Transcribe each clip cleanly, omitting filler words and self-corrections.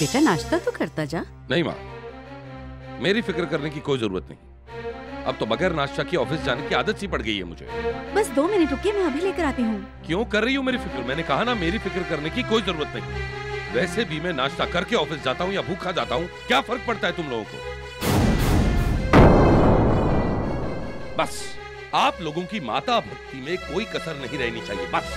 बेटा नाश्ता तो करता जा। नहीं माँ, मेरी फिक्र करने की कोई जरूरत नहीं। अब तो बगैर नाश्ता के ऑफिस जाने की आदत सी पड़ गई है मुझे। बस 2 मिनट रुकिए, मैं अभी लेकर आती हूँ। क्यों कर रही हूँ मेरी फिक्र? मैंने कहा ना मेरी फिक्र करने की कोई जरूरत नहीं। वैसे भी मैं नाश्ता करके ऑफिस जाता हूँ या भूखा जाता हूँ, क्या फर्क पड़ता है तुम लोगों को? बस आप लोगों की माता भक्ति में कोई कसर नहीं रहनी चाहिए। बस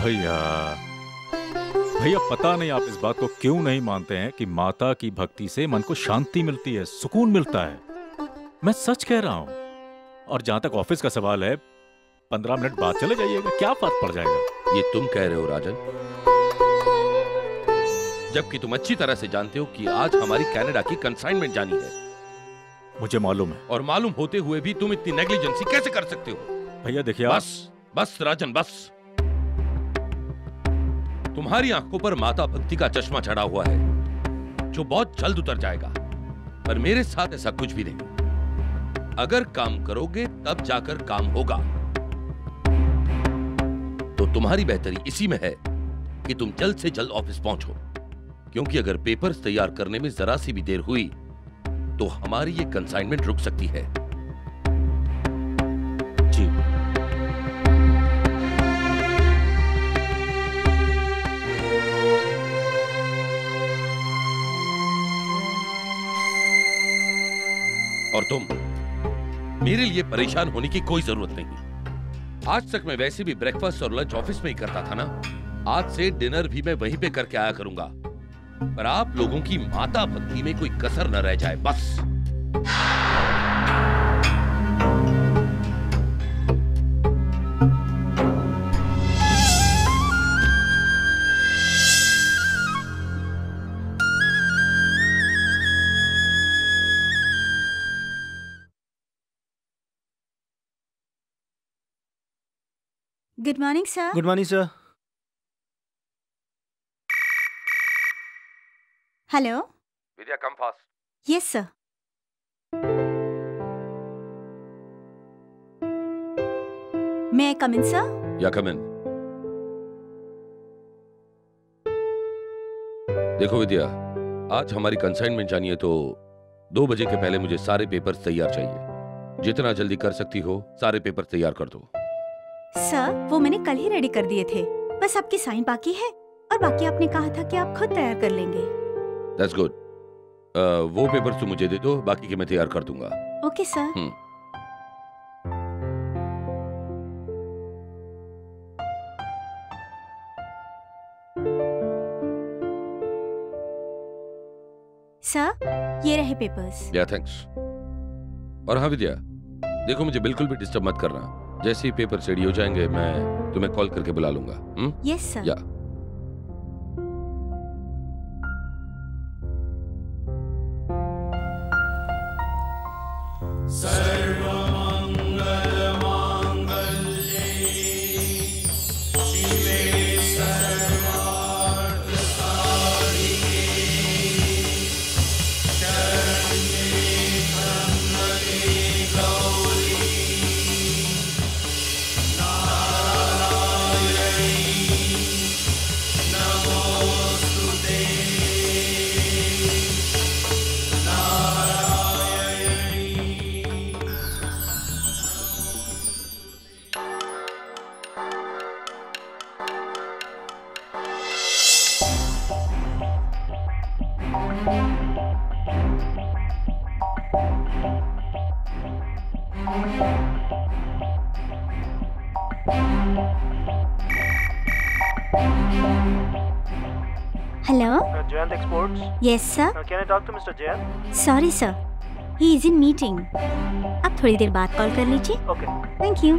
भैया, भैया पता नहीं आप इस बात को क्यों नहीं मानते हैं कि माता की भक्ति से मन को शांति मिलती है, सुकून मिलता है। मैं सच कह रहा हूं। और जहां तक ऑफिस का सवाल है, 15 मिनट बाद चले जाइएगा, क्या फर्क पड़ जाएगा? ये तुम कह रहे हो राजन, जबकि तुम अच्छी तरह से जानते हो कि आज हमारी कनाडा की कंसाइनमेंट जानी है। मुझे मालूम है, और मालूम होते हुए भी तुम इतनी नेग्लिजेंसी कैसे कर सकते हो? भैया देखिए, बस बस राजन बस। तुम्हारी आंखों पर माता भक्ति का चश्मा चढ़ा हुआ है जो बहुत जल्द उतर जाएगा, पर मेरे साथ ऐसा कुछ भी नहीं। अगर काम करोगे तब जाकर काम होगा। तो तुम्हारी बेहतरी इसी में है कि तुम जल्द से जल्द ऑफिस पहुंचो, क्योंकि अगर पेपर्स तैयार करने में जरा सी भी देर हुई तो हमारी ये कंसाइनमेंट रुक सकती है। जी और तुम मेरे लिए परेशान होने की कोई जरूरत नहीं। आज तक मैं वैसे भी ब्रेकफास्ट और लंच ऑफिस में ही करता था ना, आज से डिनर भी मैं वहीं पे करके आया करूंगा। पर आप लोगों की माता भक्ति में कोई कसर न रह जाए, बस। Good morning sir. Good morning sir. Hello Vidya, come fast. Yes sir. May I come in sir? Yeah come इन। देखो विद्या, आज हमारी कंसाइनमेंट जानी है, तो 2 बजे के पहले मुझे सारे पेपर्स तैयार चाहिए। जितना जल्दी कर सकती हो सारे पेपर तैयार कर दो। सर वो मैंने कल ही रेडी कर दिए थे, बस आपकी साइन बाकी है, और बाकी आपने कहा था कि आप खुद तैयार कर लेंगे। That's good. वो पेपर्स तो मुझे दे दो, बाकी के मैं तैयार कर दूंगा। Okay sir. सर ये रहे पेपर्स। या थैंक्स। और हाँ विद्या, देखो मुझे बिल्कुल भी डिस्टर्ब मत करना। जैसे ही पेपर रेडी हो जाएंगे मैं तुम्हें कॉल करके बुला लूंगा। Yes sir. Yeah Yes sir. Can I talk to Mister Jain? Sorry sir, he is in meeting. आप थोड़ी देर बाद कॉल कर लीजिए। Okay. Thank you.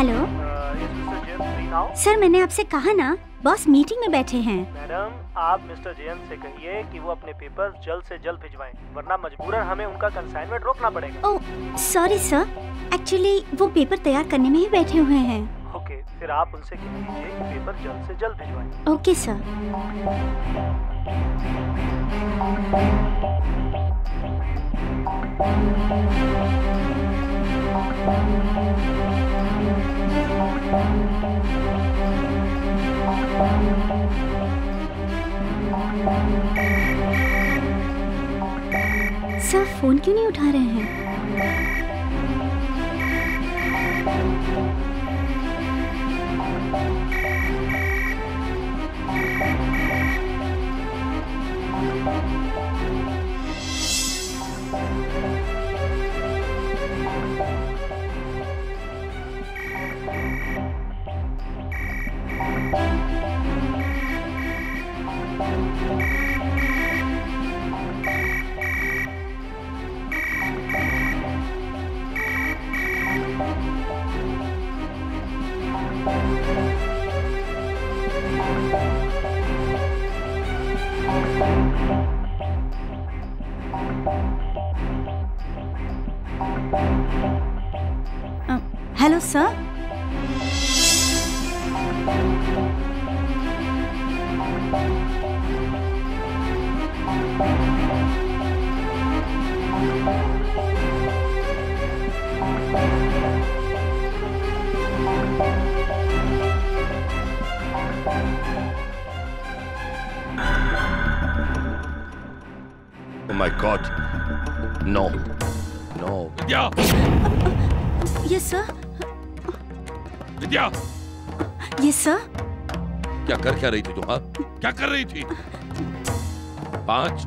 Hello. Is Mister Jain free now? Sir मैंने आपसे कहा ना, बॉस मीटिंग में बैठे हैं। मैडम आप मिस्टर जैन से कहिए कि वो अपने पेपर्स जल्द से जल्द भिजवाएं, वरना मजबूरन हमें उनका कंसाइनमेंट रोकना पड़ेगा। ओह सॉरी सर, एक्चुअली वो पेपर तैयार करने में ही बैठे हुए हैं। ओके फिर आप उनसे कह दीजिए कि पेपर जल्द से जल्द भिजवाएं। ओके सर फोन क्यों नहीं उठा रहे हैं? Hello sir, Oh my God, no. Vidya. Yes sir. Vidya. Yes sir. क्या कर रही थी तुम? हाँ? क्या कर रही थी? 5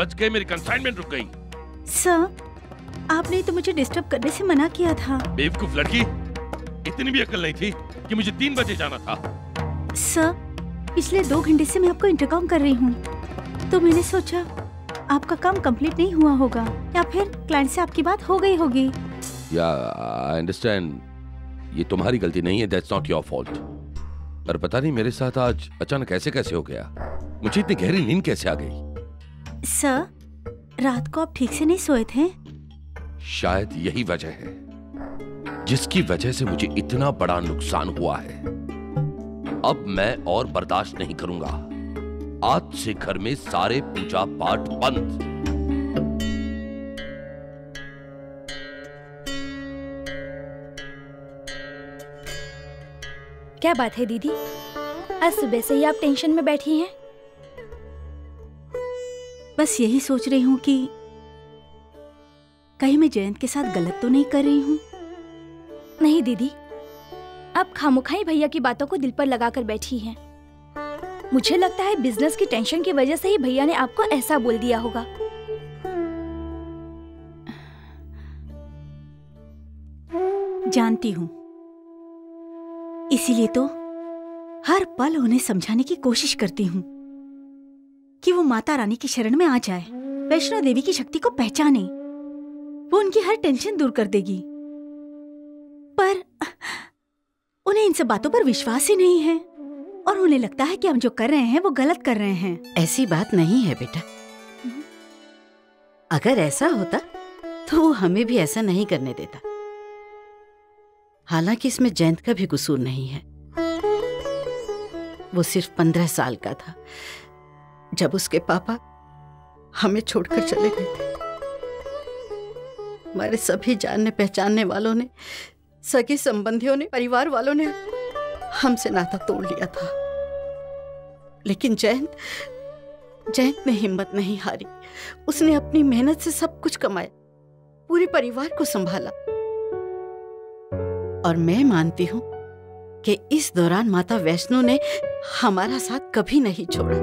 बज गए मेरी कंसाइनमेंट रुक गई। सर आपने तो मुझे डिस्टर्ब करने से मना किया था। बेवकूफ लड़की, इतनी भी अकल नहीं थी कि मुझे 3 बजे जाना था। सर पिछले 2 घंटे से मैं आपको इंटरकॉम कर रही हूँ, तो मैंने सोचा आपका काम कंप्लीट नहीं हुआ होगा या फिर क्लाइंट से आपकी बात हो गई होगी। या आई अंडरस्टैंड, ये तुम्हारी गलती नहीं है, दैट्स नॉट योर फॉल्ट। पर पता नहीं मेरे साथ आज अचानक ऐसे कैसे हो गया, मुझे इतनी गहरी नींद कैसे आ गई। सर रात को आप ठीक से नहीं सोए थे? शायद यही वजह है जिसकी वजह से मुझे इतना बड़ा नुकसान हुआ है। अब मैं और बर्दाश्त नहीं करूंगा, आज से घर में सारे पूजा पाठ बंद। क्या बात है दीदी, आज सुबह से ही आप टेंशन में बैठी हैं? बस यही सोच रही हूँ कि कहीं मैं जयंत के साथ गलत तो नहीं कर रही हूँ। नहीं दीदी, आप खामोखाई भैया की बातों को दिल पर लगाकर बैठी हैं। मुझे लगता है बिजनेस की टेंशन की वजह से ही भैया ने आपको ऐसा बोल दिया होगा। जानती हूँ, इसीलिए तो हर पल उन्हें समझाने की कोशिश करती हूँ कि वो माता रानी की शरण में आ जाए, वैष्णो देवी की शक्ति को पहचाने, वो उनकी हर टेंशन दूर कर देगी। पर उन्हें इन सब बातों पर विश्वास ही नहीं है और उन्हें लगता है कि हम जो कर रहे हैं वो गलत कर रहे हैं। ऐसी बात नहीं है बेटा, अगर ऐसा होता तो वो हमें भी ऐसा नहीं करने देता। हालांकि इसमें जयंत का भी कसूर नहीं है, वो सिर्फ 15 साल का था जब उसके पापा हमें छोड़कर चले गए थे। हमारे सभी जानने पहचानने वालों ने, सगे संबंधियों ने, परिवार वालों ने हमसे नाता तोड़ लिया था, लेकिन जयंत ने हिम्मत नहीं हारी। उसने अपनी मेहनत से सब कुछ कमाया, पूरे परिवार को संभाला। और मैं मानती हूँ कि इस दौरान माता वैष्णो ने हमारा साथ कभी नहीं छोड़ा।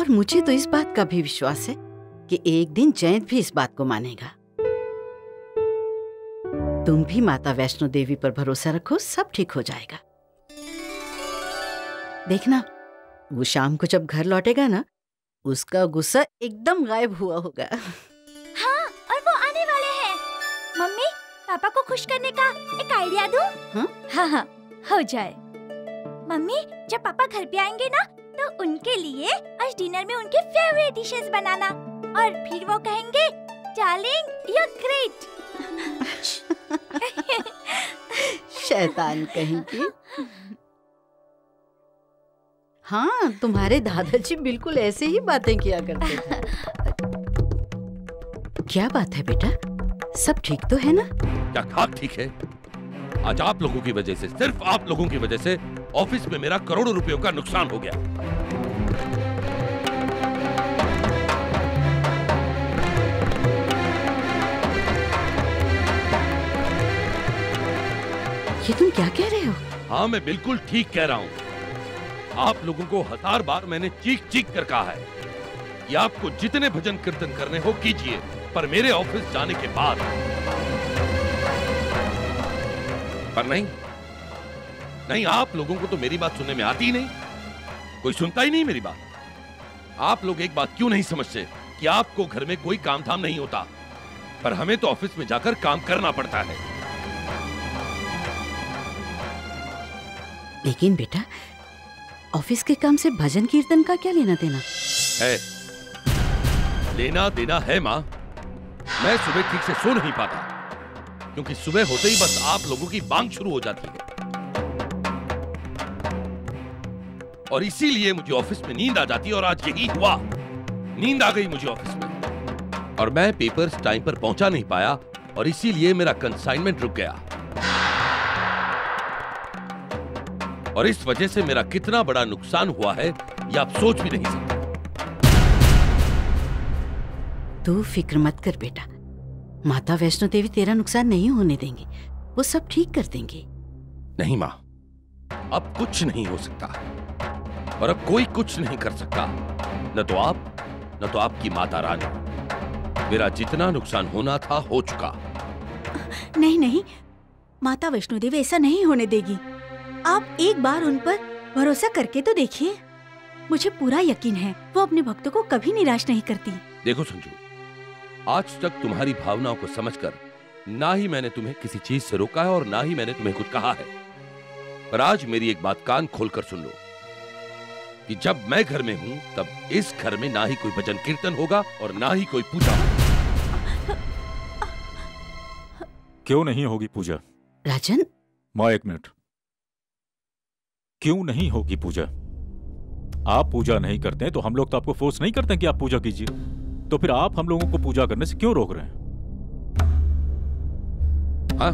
और मुझे तो इस बात का भी विश्वास है कि एक दिन जयंत भी इस बात को मानेगा। तुम भी माता वैष्णो देवी पर भरोसा रखो, सब ठीक हो जाएगा। देखना वो शाम को जब घर लौटेगा ना, उसका गुस्सा एकदम गायब हुआ होगा। हाँ, और वो आने वाले हैं। मम्मी पापा को खुश करने का एक आइडिया दूं? हाँ, हो जाए। मम्मी जब पापा घर पे आएंगे ना, तो उनके लिए आज डिनर में उनके फेवरेट डिशेस बनाना, और फिर वो कहेंगे डार्लिंग यू आर ग्रेट। शैतान कहीं की। हाँ, तुम्हारे दादाजी बिल्कुल ऐसे ही बातें किया करते थे। क्या बात है बेटा, सब ठीक तो है ना? क्या ठाक ठीक है। आज आप लोगों की वजह से, सिर्फ आप लोगों की वजह से ऑफिस में मेरा करोड़ों रुपयों का नुकसान हो गया। ये तुम क्या कह रहे हो? हाँ, मैं बिल्कुल ठीक कह रहा हूँ। आप लोगों को हजार बार मैंने चीख चीख कर कहा है कि आपको जितने भजन कीर्तन करने हो कीजिए, पर मेरे ऑफिस जाने के बाद। पर नहीं नहीं, आप लोगों को तो मेरी बात सुनने में आती ही नहीं, कोई सुनता ही नहीं मेरी बात। आप लोग एक बात क्यों नहीं समझते कि आपको घर में कोई काम धाम नहीं होता, पर हमें तो ऑफिस में जाकर काम करना पड़ता है। लेकिन बेटा, ऑफिस के काम से भजन कीर्तन का क्या लेना देना है? लेना देना है माँ, मैं सुबह ठीक से सो नहीं पाता, क्योंकि सुबह होते ही बस आप लोगों की बांग शुरू हो जाती है, और इसीलिए मुझे ऑफिस में नींद आ जाती है। और आज यही हुआ, नींद आ गई मुझे ऑफिस में, और मैं पेपर्स टाइम पर पहुंचा नहीं पाया, और इसीलिए मेरा कंसाइनमेंट रुक गया, और इस वजह से मेरा कितना बड़ा नुकसान हुआ है ये आप सोच भी नहीं सकते। तू फिक्र मत कर बेटा, माता वैष्णो देवी तेरा नुकसान नहीं होने देंगी, वो सब ठीक कर देंगी। नहीं माँ, अब कुछ नहीं हो सकता, और अब कोई कुछ नहीं कर सकता, न तो आप न तो आपकी माता रानी। मेरा जितना नुकसान होना था हो चुका। नहीं नहीं, माता वैष्णो देवी ऐसा नहीं होने देगी। आप एक बार उन पर भरोसा करके तो देखिए, मुझे पूरा यकीन है वो अपने भक्तों को कभी निराश नहीं करती। देखो संजू, आज तक तुम्हारी भावनाओं को समझकर ना ही मैंने तुम्हें किसी चीज से रोका है और ना ही मैंने तुम्हें कुछ कहा है, पर आज मेरी एक बात कान खोलकर सुन लो कि जब मैं घर में हूँ तब इस घर में ना ही कोई भजन कीर्तन होगा और ना ही कोई पूजा। क्यों नहीं होगी पूजा? राजन माँ एक मिनट, क्यों नहीं होगी पूजा? आप पूजा नहीं करते तो हम लोग तो आपको फोर्स नहीं करते कि आप पूजा कीजिए, तो फिर आप हम लोगों को पूजा करने से क्यों रोक रहे हैं? हाँ,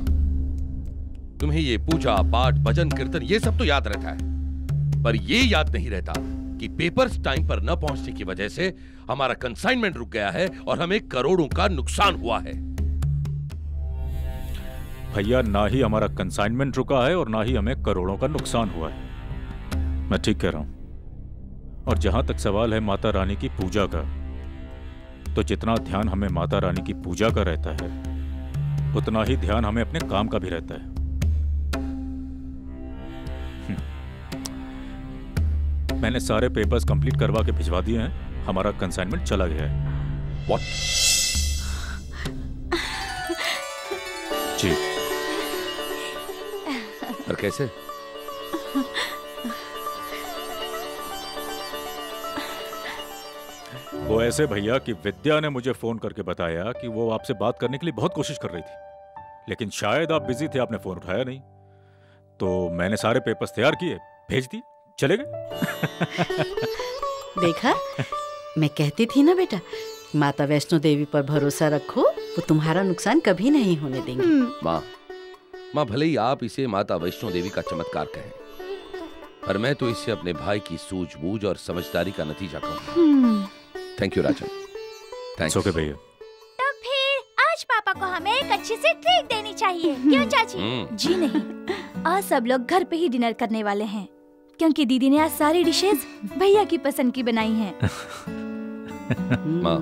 तुम्हें ये पूजा पाठ भजन कीर्तन ये सब तो याद रहता है, पर ये याद नहीं रहता कि पेपर्स टाइम पर न पहुंचने की वजह से हमारा कंसाइनमेंट रुक गया है और हमें करोड़ों का नुकसान हुआ है। भैया, ना ही हमारा कंसाइनमेंट रुका है और ना ही हमें करोड़ों का नुकसान हुआ है, मैं ठीक कह रहा हूं। और जहां तक सवाल है माता रानी की पूजा का, तो जितना ध्यान हमें माता रानी की पूजा का रहता है उतना ही ध्यान हमें अपने काम का भी रहता है। मैंने सारे पेपर्स कंप्लीट करवा के भिजवा दिए हैं, हमारा कंसाइनमेंट चला गया है। व्हाट? जी। और कैसे? वो ऐसे भैया कि विद्या ने मुझे फोन करके बताया कि वो आपसे बात करने के लिए बहुत कोशिश कर रही थी, लेकिन शायद आप बिजी थे, आपने फोन उठाया नहीं, तो मैंने सारे पेपर्स तैयार किए, भेज दिए, चले गए। देखा, मैं कहती थी ना बेटा, माता वैष्णो देवी पर भरोसा रखो, वो तुम्हारा नुकसान कभी नहीं होने देंगे। माँ माँ, भले ही आप इसे माता वैष्णो देवी का चमत्कार कहें, पर मैं तो इसे अपने भाई की सूझबूझ और समझदारी का नतीजा कहूँगा। Thank you Rajan, thanks. Okay भैया, तो फिर आज पापा को हमें एक अच्छी सी ट्रीट देनी चाहिए, क्यों चाची? जी नहीं, आज सब लोग घर पे ही डिनर करने वाले हैं, क्योंकि दीदी ने आज सारी डिशेज भैया की पसंद की बनाई हैं। माँ,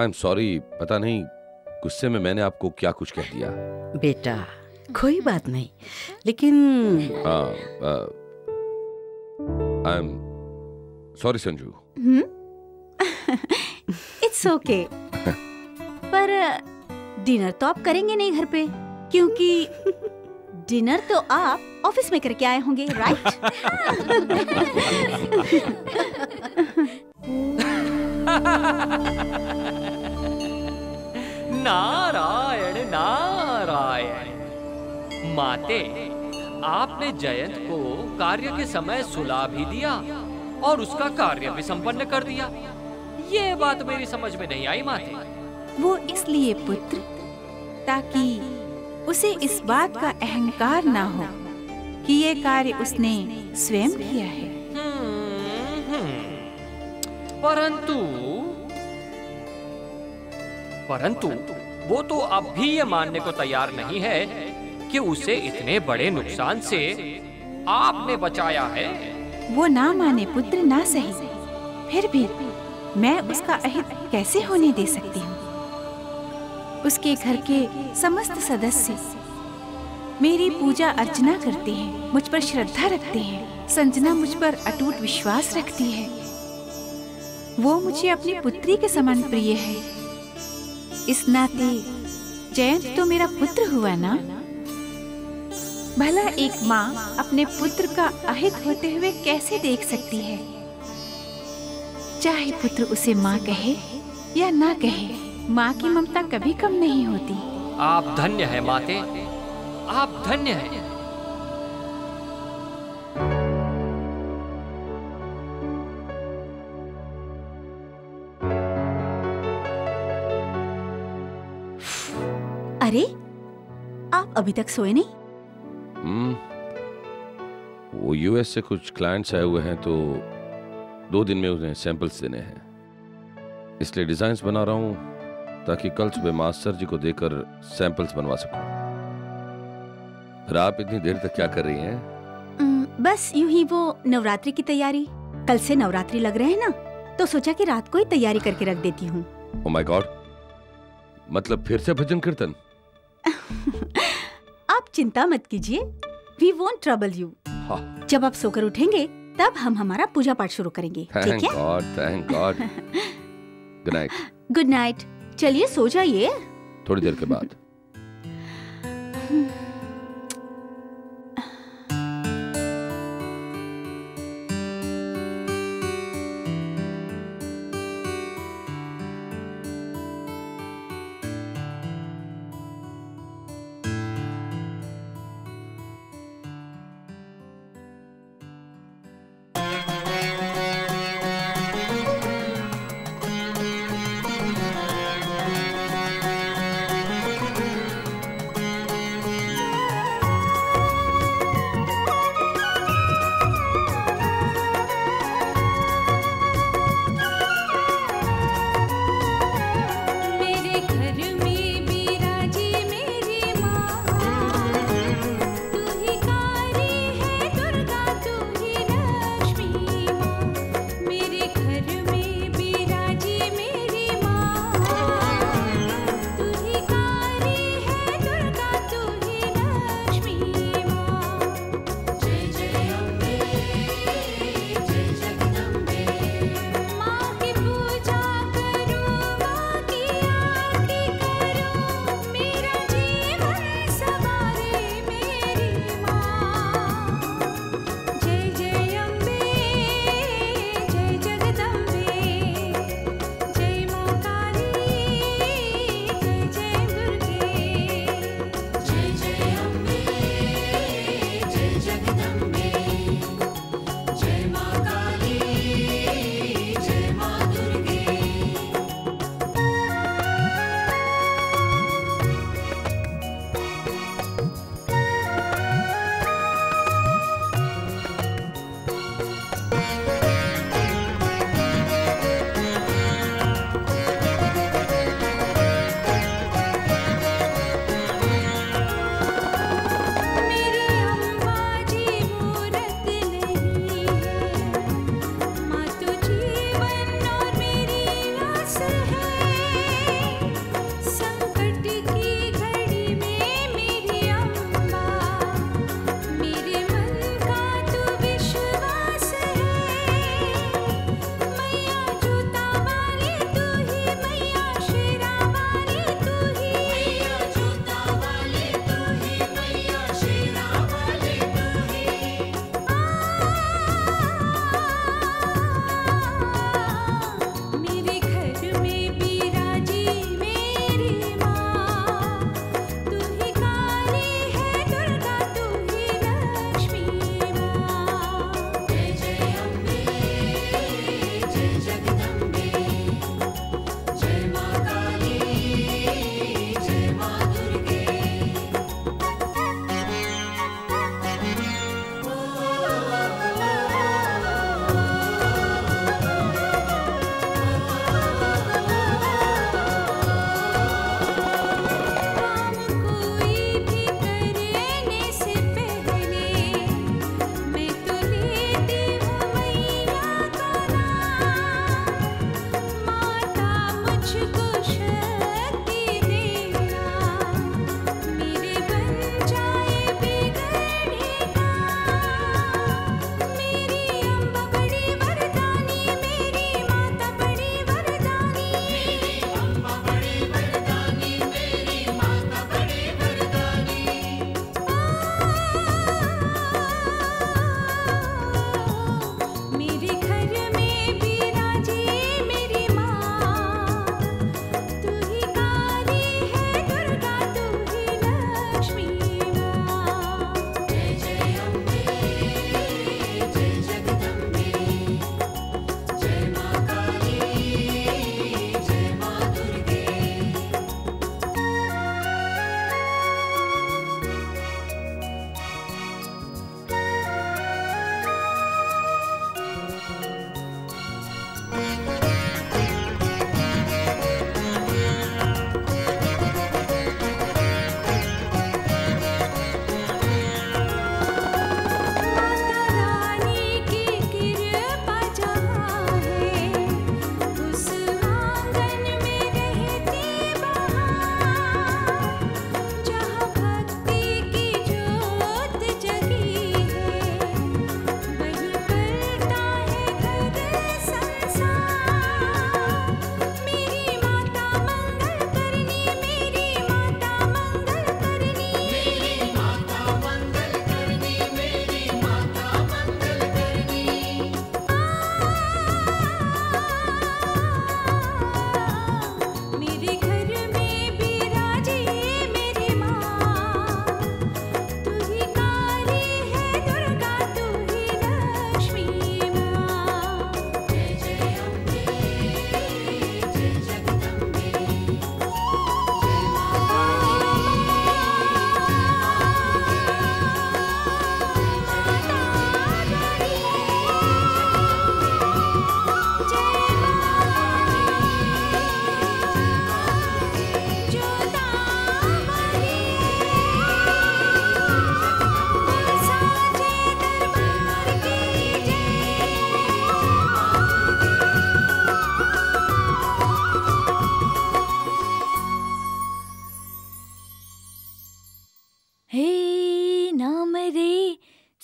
आई एम सॉरी, पता नहीं गुस्से में मैंने आपको क्या कुछ कह दिया। बेटा कोई बात नहीं, लेकिन I am sorry Sanju. It's okay. पर डिनर तो आप करेंगे नहीं घर पे, क्योंकि डिनर तो आप ऑफिस में करके आए होंगे, राइट? नारायण नारायण। माते, आपने जयंत को कार्य के समय सुला भी दिया और उसका कार्य भी संपन्न कर दिया। ये बात मेरी समझ में नहीं आई माते। वो इसलिए पुत्र, ताकि उसे इस बात का अहंकार ना हो कि ये कार्य उसने स्वयं किया है। परंतु वो तो अब भी ये मानने को तैयार नहीं है कि उसे इतने बड़े नुकसान से आपने बचाया है। वो ना माने पुत्र ना सही, फिर भी मैं उसका अहित कैसे होने दे सकती हूँ। उसके घर के समस्त सदस्य मेरी पूजा अर्चना करते हैं, मुझ पर श्रद्धा रखते हैं। संजना मुझ पर अटूट विश्वास रखती है। वो मुझे अपनी पुत्री के समान प्रिय है। इस नाते जयंत तो मेरा पुत्र हुआ ना। भला एक माँ अपने पुत्र का अहित होते हुए कैसे देख सकती है, चाहे पुत्र उसे माँ कहे या ना कहे। माँ की ममता कभी कम नहीं होती। आप धन्य है माते, आप धन्य है। अरे, आप अभी तक सोए नहीं? वो यूएस से कुछ क्लाइंट्स आए हुए हैं, तो 2 दिन में उन्हें सैंपल्स देने हैं। इसलिए डिजाइन्स बना रहा हूँ ताकि कल सुबह मास्टर जी को देकर सैंपल्स बनवा सकूँ। आप इतनी देर तक क्या कर रही हैं? बस यूं ही, वो नवरात्रि की तैयारी। कल से नवरात्रि लग रहे हैं ना, तो सोचा कि रात को ही तैयारी करके रख देती हूँ। ओह माय गॉड, मतलब फिर से भजन कीर्तन? आप चिंता मत कीजिए, we won't trouble you। हाँ। जब आप सोकर उठेंगे तब हम हमारा पूजा पाठ शुरू करेंगे। ठीक है? Thank God। Good night। Good night। चलिए सो जाइए। थोड़ी देर के बाद।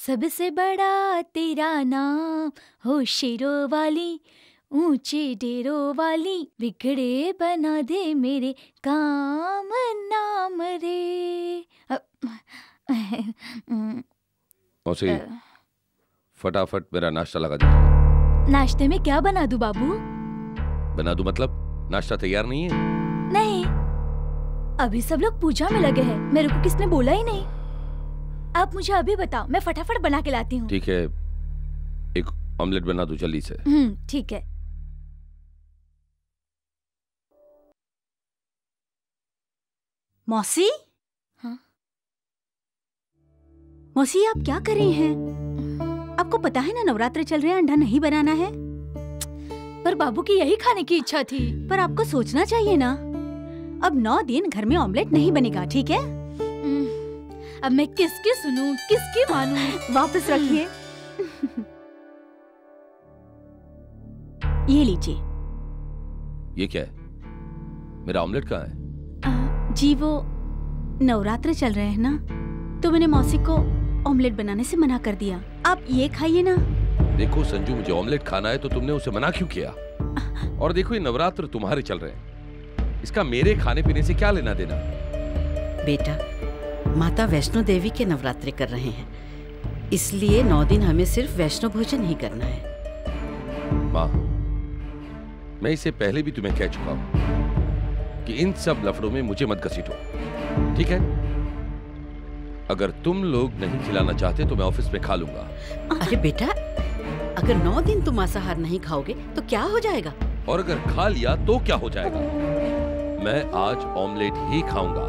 सबसे बड़ा तेरा नाम हो शेरों वाली, ऊंचे डेरों वाली, बिगड़े बना दे मेरे काम नाम रे। मौसी फटाफट मेरा नाश्ता लगा दो। नाश्ते में क्या बना दूं बाबू? बना दूं मतलब नाश्ता तैयार नहीं है? नहीं, अभी सब लोग पूजा में लगे हैं, मेरे को किसने बोला ही नहीं। आप मुझे अभी बताओ, मैं फटाफट बना के लाती हूँ। ठीक है, एक ऑमलेट बना दो जल्दी से। ठीक है। मौसी? हाँ? मौसी आप क्या कर रही हैं? आपको पता है ना नवरात्र चल रहे हैं, अंडा नहीं बनाना है। पर बाबू की यही खाने की इच्छा थी। पर आपको सोचना चाहिए ना, अब 9 दिन घर में ऑमलेट नहीं बनेगा, ठीक है? अब मैं किसकी सुनूं, किसकी मानूं? वापस रखिए। ये लीजिए। ये क्या है? मेरा ऑमलेट कहाँ है? जी वो नवरात्र चल रहे हैं ना, तो मैंने मौसी को ऑमलेट बनाने से मना कर दिया। आप ये खाइए ना। देखो संजू, मुझे ऑमलेट खाना है तो तुमने उसे मना क्यों किया? और देखो ये नवरात्र तुम्हारे चल रहे हैं, इसका मेरे खाने पीने से क्या लेना देना? बेटा, माता वैष्णो देवी के नवरात्रे कर रहे हैं, इसलिए 9 दिन हमें सिर्फ वैष्णो भोजन ही करना है। माँ, मैं इससे पहले भी तुम्हें कह चुका हूँ कि इन सब लफड़ों में मुझे मत घसीटो, ठीक है? अगर तुम लोग नहीं खिलाना चाहते तो मैं ऑफिस में खा लूंगा। अरे बेटा, अगर 9 दिन तुम मांसाहार नहीं खाओगे तो क्या हो जाएगा? और अगर खा लिया तो क्या हो जाएगा? मैं आज ऑमलेट ही खाऊंगा।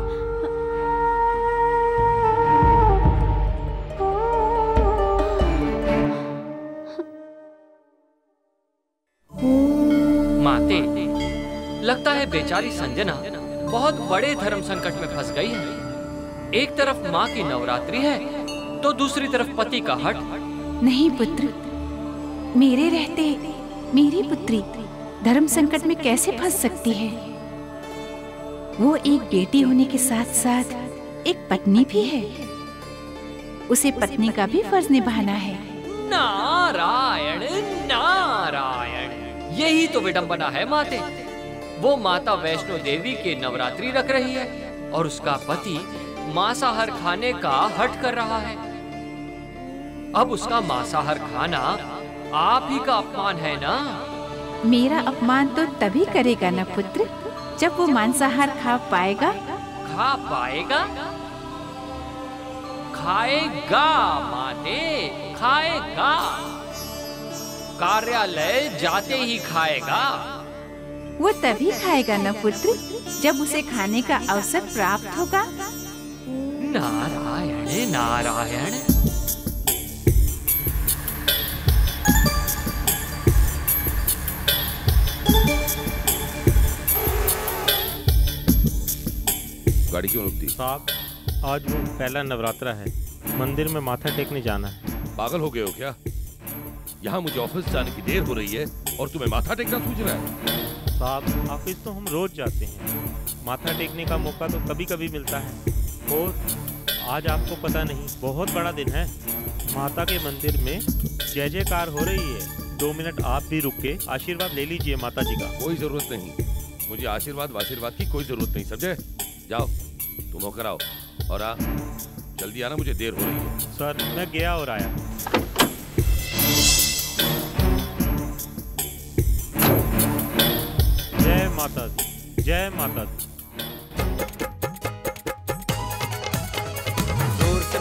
माते, लगता है बेचारी संजना बहुत बड़े धर्म संकट में फंस गई है। एक तरफ माँ की नवरात्रि है तो दूसरी तरफ पति का हट। नहीं पुत्र, मेरे रहते मेरी पुत्री धर्म संकट में कैसे फंस सकती है? वो एक बेटी होने के साथ साथ एक पत्नी भी है, उसे पत्नी का भी फर्ज निभाना है। नारायण नारायण, यही तो विडंबना है माते। वो माता वैष्णो देवी के नवरात्रि रख रही है और उसका पति मांसाहार खाने का हट कर रहा है। अब उसका मांसाहार खाना आप ही का अपमान है ना। मेरा अपमान तो तभी करेगा ना पुत्र, जब वो मांसाहार खा पाएगा। खा पाएगा? खाएगा माते, खाएगा। कार्यालय जाते ही खाएगा। वो तभी खाएगा ना पुत्र, जब उसे खाने का अवसर प्राप्त होगा। नारायण नारायण। गाड़ी क्यों रुकती? साहब, आज वो पहला नवरात्रा है, मंदिर में माथा टेकने जाना है। पागल हो गए हो क्या? यहाँ मुझे ऑफिस जाने की देर हो रही है और तुम्हें माथा टेकना सूझ रहा है? साहब, ऑफिस तो हम रोज जाते हैं, माथा टेकने का मौका तो कभी कभी मिलता है। और आज आपको पता नहीं, बहुत बड़ा दिन है। माता के मंदिर में जय जयकार हो रही है। 2 मिनट आप भी रुक के आशीर्वाद ले लीजिए माता जी का। कोई जरूरत नहीं, मुझे आशीर्वाद वाशीर्वाद की कोई जरूरत नहीं, समझे? जाओ तुम होकर आओ, और आ जल्दी आना, मुझे देर हो रही है। सर, मैं गया और आया। जय माता दी, जय माता दी।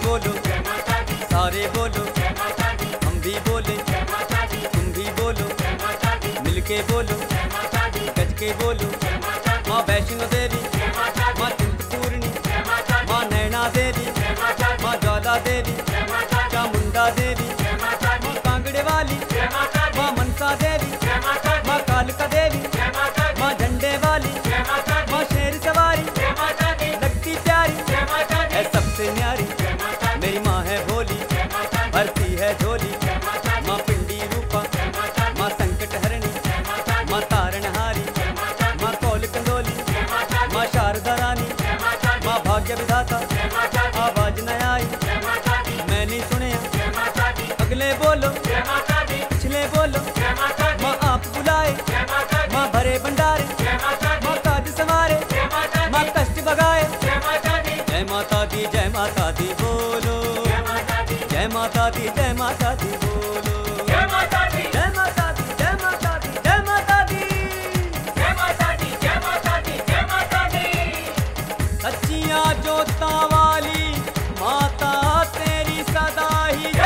बोलो जय माता दी, सारे बोलो जय माता दी, हम भी बोले जय माता दी, तुम भी बोलो जय माता दी, मिलके बोलो जय माता दी, गज के बोलो जय माता दी। माँ वैष्णो देवी जय माता दी, माँ चिंतपूर्णी जय माता दी, माँ नैना देवी जय माता दी, माँ ज्वाला देवी जय माता दी, चामुंडा देवी जय माता दी, माँ कांगड़े वाली जय माता दी, माँ मनसा देवी जय माता दी, माँ कालका देवी जय माता दी, माँ झंडे वाली जय माता दी, माँ शेर सवारी जय माता दी, लगती प्यारी जय माता दी, सबसे न्यारी भरती है झोली। माँ पिंडी रूपा, माँ संकट हरणी, माँ तारणहारी, माँ कौल कंदोली, माँ शारदा रानी, माँ भाग्य विधाता। आवाज न आई, मैंने सुने दी जय माता दी बोलो जय माता दी जय माता दी जय माता दी जय माता दी जय माता दी जय माता दी जय माता दी। सच्चियां जोता वाली माता तेरी सदा ही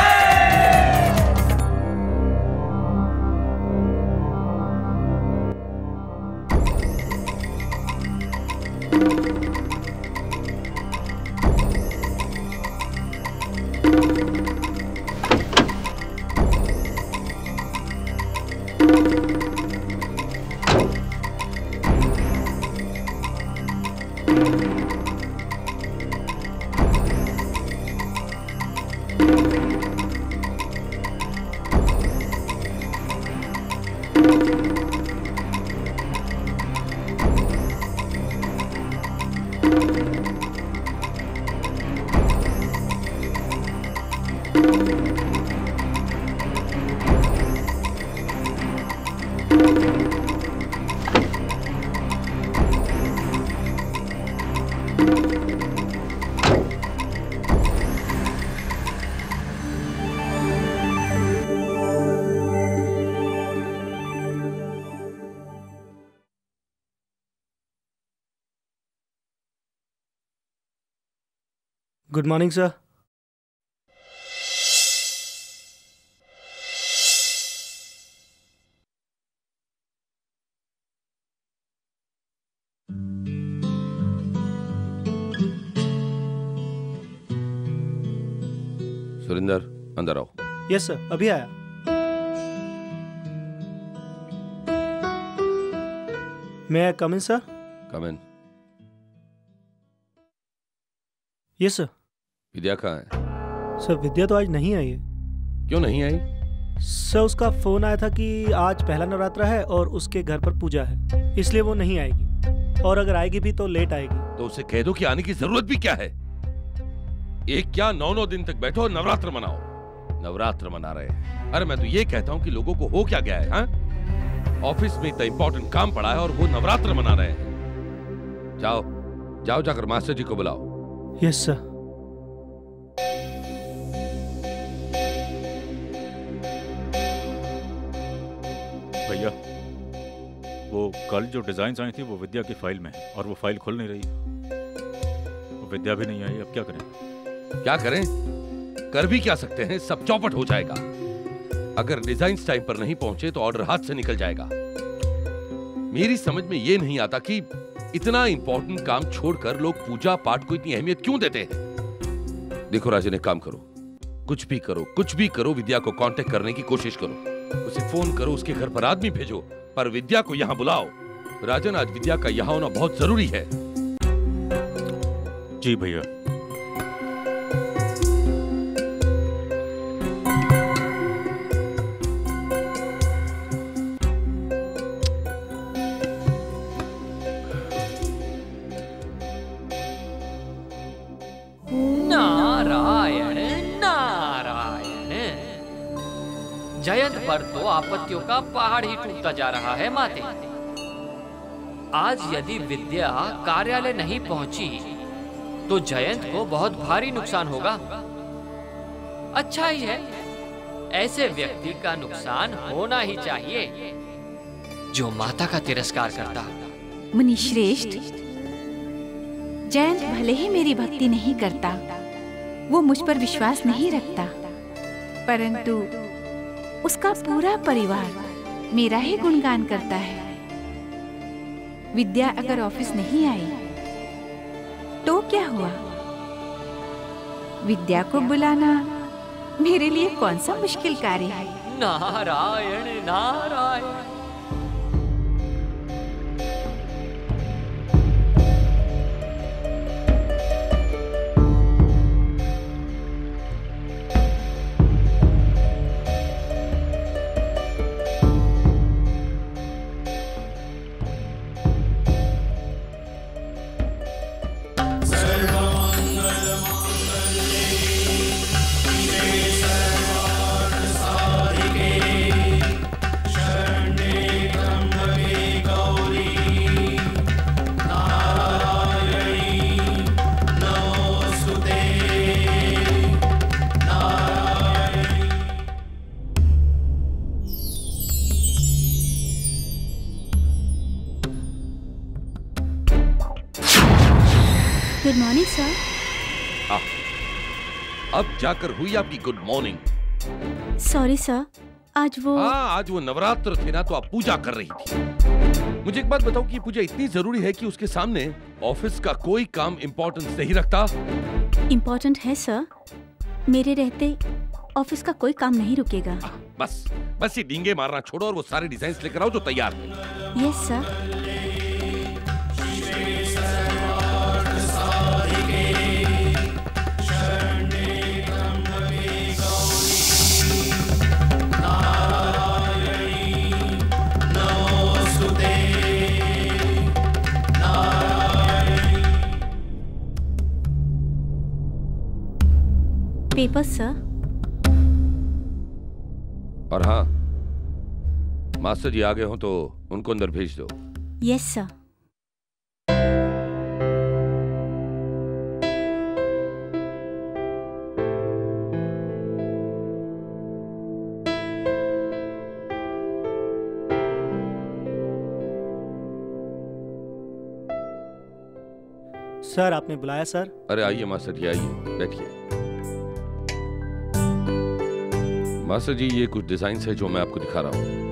गुड मॉर्निंग सर। सुरिंदर अंदर आओ। यस सर, अभी आया। मैं come in sir. Come in. Yes sir. Vidya कहाँ है? सर विद्या तो आज नहीं आई है। क्यों नहीं आई? सर उसका फोन आया था कि आज पहला नवरात्रा है और उसके घर पर पूजा है, इसलिए वो नहीं आएगी, और अगर आएगी भी तो लेट आएगी। तो उसे कह दो कि आने की जरूरत भी क्या है। एक क्या 9-9 दिन तक बैठो और नवरात्र मनाओ। नवरात्र मना रहे हैं। अरे मैं तो ये कहता हूँ कि लोगों को हो क्या गया है? हाँ, ऑफिस में इतना इंपॉर्टेंट काम पड़ा है और वो नवरात्र मना रहे हैं। जाओ जाओ, जाकर मास्टर जी को बुलाओ। Yes sir. भैया, वो कल जो डिजाइन आई थी वो विद्या की फाइल में है और वो फाइल खुल नहीं रही। वो विद्या भी नहीं आई, अब क्या करें? क्या करें? कर भी क्या सकते हैं, सब चौपट हो जाएगा। अगर डिजाइन्स टाइम पर नहीं पहुंचे तो ऑर्डर हाथ से निकल जाएगा। मेरी समझ में ये नहीं आता कि इतना इंपॉर्टेंट काम छोड़कर लोग पूजा पाठ को इतनी अहमियत क्यों देते हैं। देखो राजन, एक काम करो, कुछ भी करो विद्या को कांटेक्ट करने की कोशिश करो, उसे फोन करो, उसके घर पर आदमी भेजो, पर विद्या को यहाँ बुलाओ। राजन, आज विद्या का यहाँ होना बहुत जरूरी है। जी भैया। जयंत पर तो आपत्तियों का पहाड़ ही टूटता जा रहा है माते। आज यदि विद्या कार्यालय नहीं पहुंची तो जयंत को बहुत भारी नुकसान होगा। अच्छा ही है, ऐसे व्यक्ति का नुकसान होना ही चाहिए जो माता का तिरस्कार करता। मुनि श्रेष्ठ, जयंत भले ही मेरी भक्ति नहीं करता, वो मुझ पर विश्वास नहीं रखता, परंतु उसका पूरा परिवार मेरा ही गुणगान करता है। विद्या अगर ऑफिस नहीं आई तो क्या हुआ? विद्या को बुलाना मेरे लिए कौन सा मुश्किल कार्य है। Narayan Narayan. Good morning sir. अब जाकर हुई आपकी गुड मॉर्निंग। सॉरी सर, आज वो नवरात्र थे ना, तो आप पूजा कर रही थी। मुझे एक बात बताओ कि पूजा इतनी जरूरी है कि उसके सामने ऑफिस का कोई काम इम्पोर्टेंस नहीं रखता? इम्पोर्टेंट है सर, मेरे रहते ऑफिस का कोई काम नहीं रुकेगा। बस ये डींगे मारना छोड़ो और वो सारे डिजाइन लेकर आओ जो तैयार है। Yes sir. Paper sir. और हाँ, मास्टर जी आ गए हो तो उनको अंदर भेज दो। Yes sir. सर आपने बुलाया सर? अरे आइए मास्टर जी, आइए बैठिए। मास्टर जी ये कुछ डिजाइन्स है जो मैं आपको दिखा रहा हूं।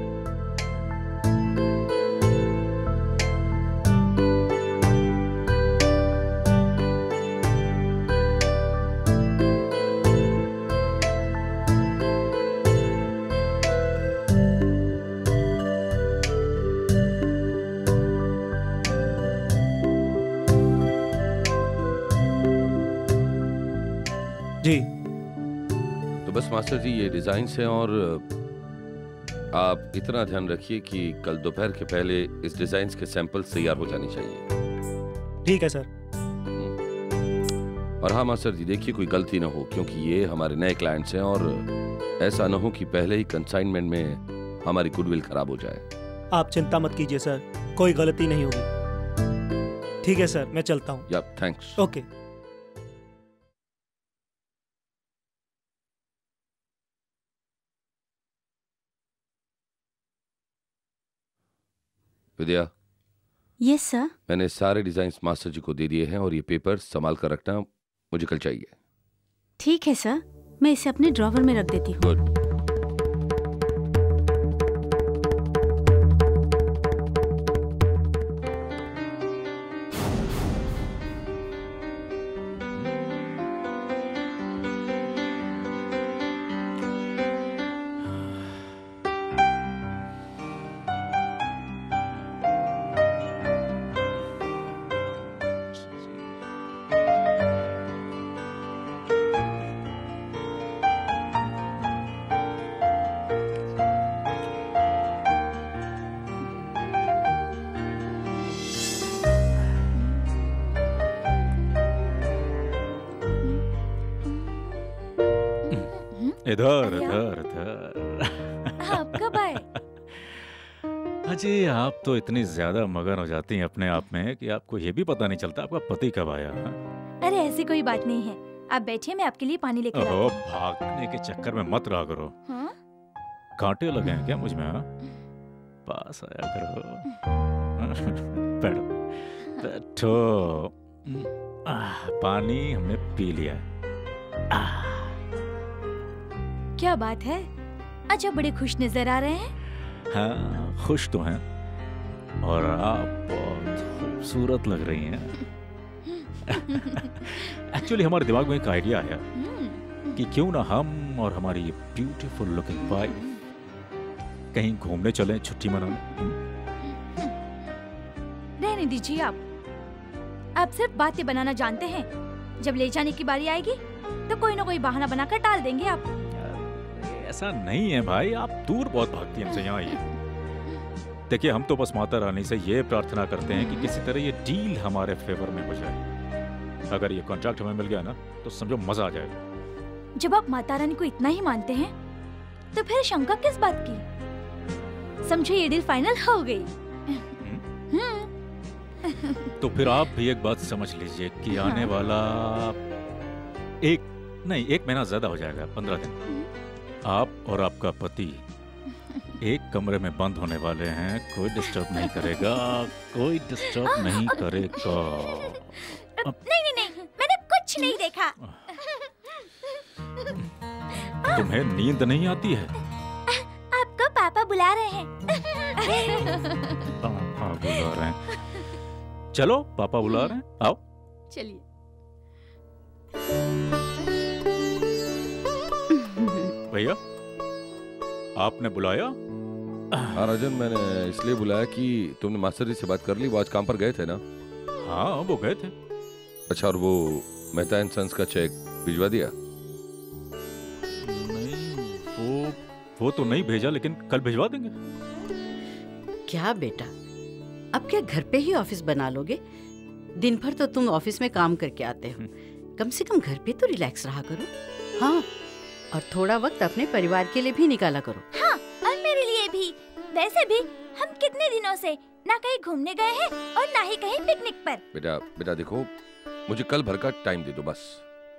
जी बस मास्टर जी ये डिजाइन्स हैं और आप इतना ध्यान रखिए कि कल दोपहर के पहले इस डिजाइन्स के सैंपल्स तैयार हो जाने चाहिए। ठीक है सर। और हाँ मास्टर जी देखिए कोई गलती ना हो, क्योंकि ये हमारे नए क्लाइंट्स हैं और ऐसा ना हो कि पहले ही कंसाइनमेंट में हमारी गुडविल खराब हो जाए। आप चिंता मत कीजिए सर, कोई गलती नहीं होगी। ठीक है सर, मैं चलता हूँ। Yeah thanks. Okay. Vidya. Yes sir. मैंने सारे डिजाइन्स मास्टर जी को दे दिए हैं और ये पेपर संभाल कर रखना, मुझे कल चाहिए। ठीक है सर, मैं इसे अपने ड्रॉवर में रख देती हूँ। गुड। इधर इधर इधर। आप कब आए? अजी आप तो इतनी ज्यादा मगन हो जाती हैं अपने आप में कि आपको ये भी पता नहीं चलता आपका पति कब आया। अरे ऐसी कोई बात नहीं है, आप बैठिए, मैं आपके लिए पानी लेकर आती हूं। भागने के चक्कर में मत रहा करो। हाँ? कांटे लगे हैं क्या मुझ में? हाँ? पास आया करो। बैठो बैठो। पानी हमने पी लिया। क्या बात है, अच्छा बड़े खुश नजर आ रहे हैं। हाँ खुश तो हैं, और आप बहुत खूबसूरत लग रही हैं। एक्चुअली हमारे दिमाग में एक आइडिया आया कि क्यों ना हम और हमारी ब्यूटीफुल लुकिंग वाइफ कहीं घूमने चलें, छुट्टी मनाने। रहने दीजिए आप सिर्फ बातें बनाना जानते हैं। जब ले जाने की बारी आएगी तो कोई ना कोई बहाना बनाकर टाल देंगे आप। ऐसा नहीं है भाई, आप दूर बहुत भागती हैं हमसे। यहाँ आइए। देखिए हम तो बस माता रानी से ये प्रार्थना करते हैं कि किसी तरह ये डील हमारे फेवर में हो जाए। अगर ये कॉन्ट्रैक्ट हमें मिल गया ना तो समझो मजा आ जाएगा। जब आप माता रानी को इतना ही मानते हैं तो फिर शंका किस बात की? समझो ये डील फाइनल हो गई। तो फिर आप भी एक बात समझ लीजिए कि आने वाला एक महीना ज्यादा हो जाएगा, 15 दिन, आप और आपका पति एक कमरे में बंद होने वाले हैं। कोई डिस्टर्ब नहीं करेगा, कोई डिस्टर्ब नहीं करेगा। नहीं नहीं नहीं, कुछ नहीं देखा। तुम्हें नींद नहीं आती है? आपको पापा बुला रहे हैं। पापा बुला रहे हैं। चलो पापा बुला रहे हैं, आओ। चलिए। भैया आपने बुलाया? हाँ राजन, मैंने इसलिए बुलाया कि तुमने मास्टर जी से बात कर ली। वो आज काम पर गए थे ना? हाँ वो गए थे। अच्छा, और वो मेहता एंड सन्स का चेक भिजवा दिया? नहीं, वो तो नहीं भेजा, लेकिन कल भिजवा देंगे। क्या बेटा, अब क्या घर पे ही ऑफिस बना लोगे? दिन भर तो तुम ऑफिस में काम करके आते हो, कम से कम घर पे तो रिलैक्स रहा करो। हाँ, और थोड़ा वक्त अपने परिवार के लिए भी निकाला करो। हाँ, और मेरे लिए भी। वैसे भी हम कितने दिनों से ना कहीं घूमने गए हैं और ना ही कहीं पिकनिक पर। बेटा देखो, मुझे कल भर का टाइम दे दो बस।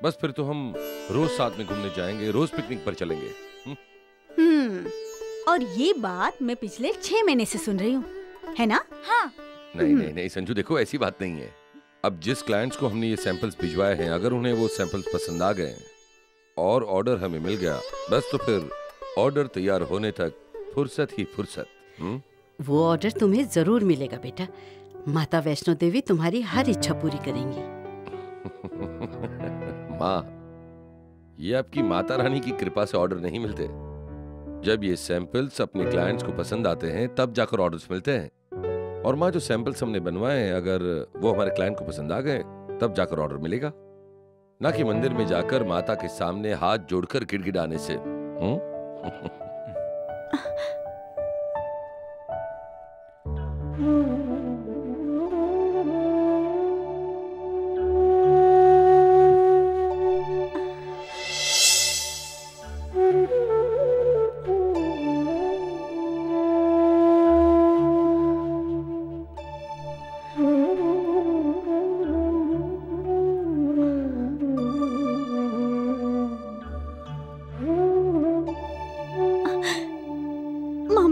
बस फिर तो हम रोज साथ में घूमने जाएंगे, रोज पिकनिक पर चलेंगे। और ये बात मैं पिछले 6 महीने से सुन रही हूँ, है ना? हाँ। नहीं संजू, देखो ऐसी बात नहीं है। अब जिस क्लाइंट्स को हमने ये सैंपल्स भिजवाए हैं, अगर उन्हें वो सैंपल्स पसंद आ गए और ऑर्डर हमें मिल गया, बस तो फिर ऑर्डर तैयार होने तक फुर्सत ही फुर्सत। वो ऑर्डर तुम्हें जरूर मिलेगा बेटा। माता वैष्णो देवी तुम्हारी हर इच्छा पूरी करेंगी। माँ, ये आपकी माता रानी की कृपा से ऑर्डर नहीं मिलते। जब ये सैंपल्स अपने क्लाइंट्स को पसंद आते हैं तब जाकर ऑर्डर्स मिलते हैं। और माँ, जो सैंपल्स हमने बनवाए हैं, अगर वो हमारे क्लाइंट को पसंद आ गए तब जाकर ऑर्डर मिलेगा, ना कि मंदिर में जाकर माता के सामने हाथ जोड़कर गिड़गिड़ाने से।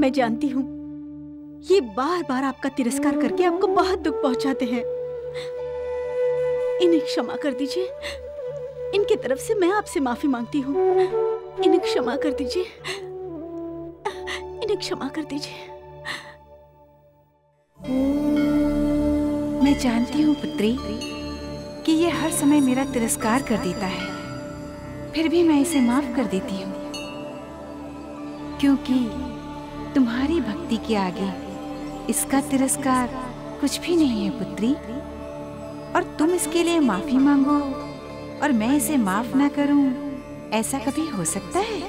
मैं जानती हूँ ये बार बार आपका तिरस्कार करके आपको बहुत दुख पहुंचाते हैं। इन्हें क्षमा कर दीजिए। इनकी तरफ से मैं आपसे माफी मांगती हूँ। इन्हें क्षमा कर दीजिए। इन्हें क्षमा कर दीजिए। मैं जानती हूँ पुत्री कि ये हर समय मेरा तिरस्कार कर देता है, फिर भी मैं इसे माफ कर देती हूँ, क्योंकि तुम्हारी भक्ति के आगे इसका तिरस्कार कुछ भी नहीं है पुत्री। और तुम इसके लिए माफी मांगो और मैं इसे माफ ना करूं, ऐसा कभी हो सकता है?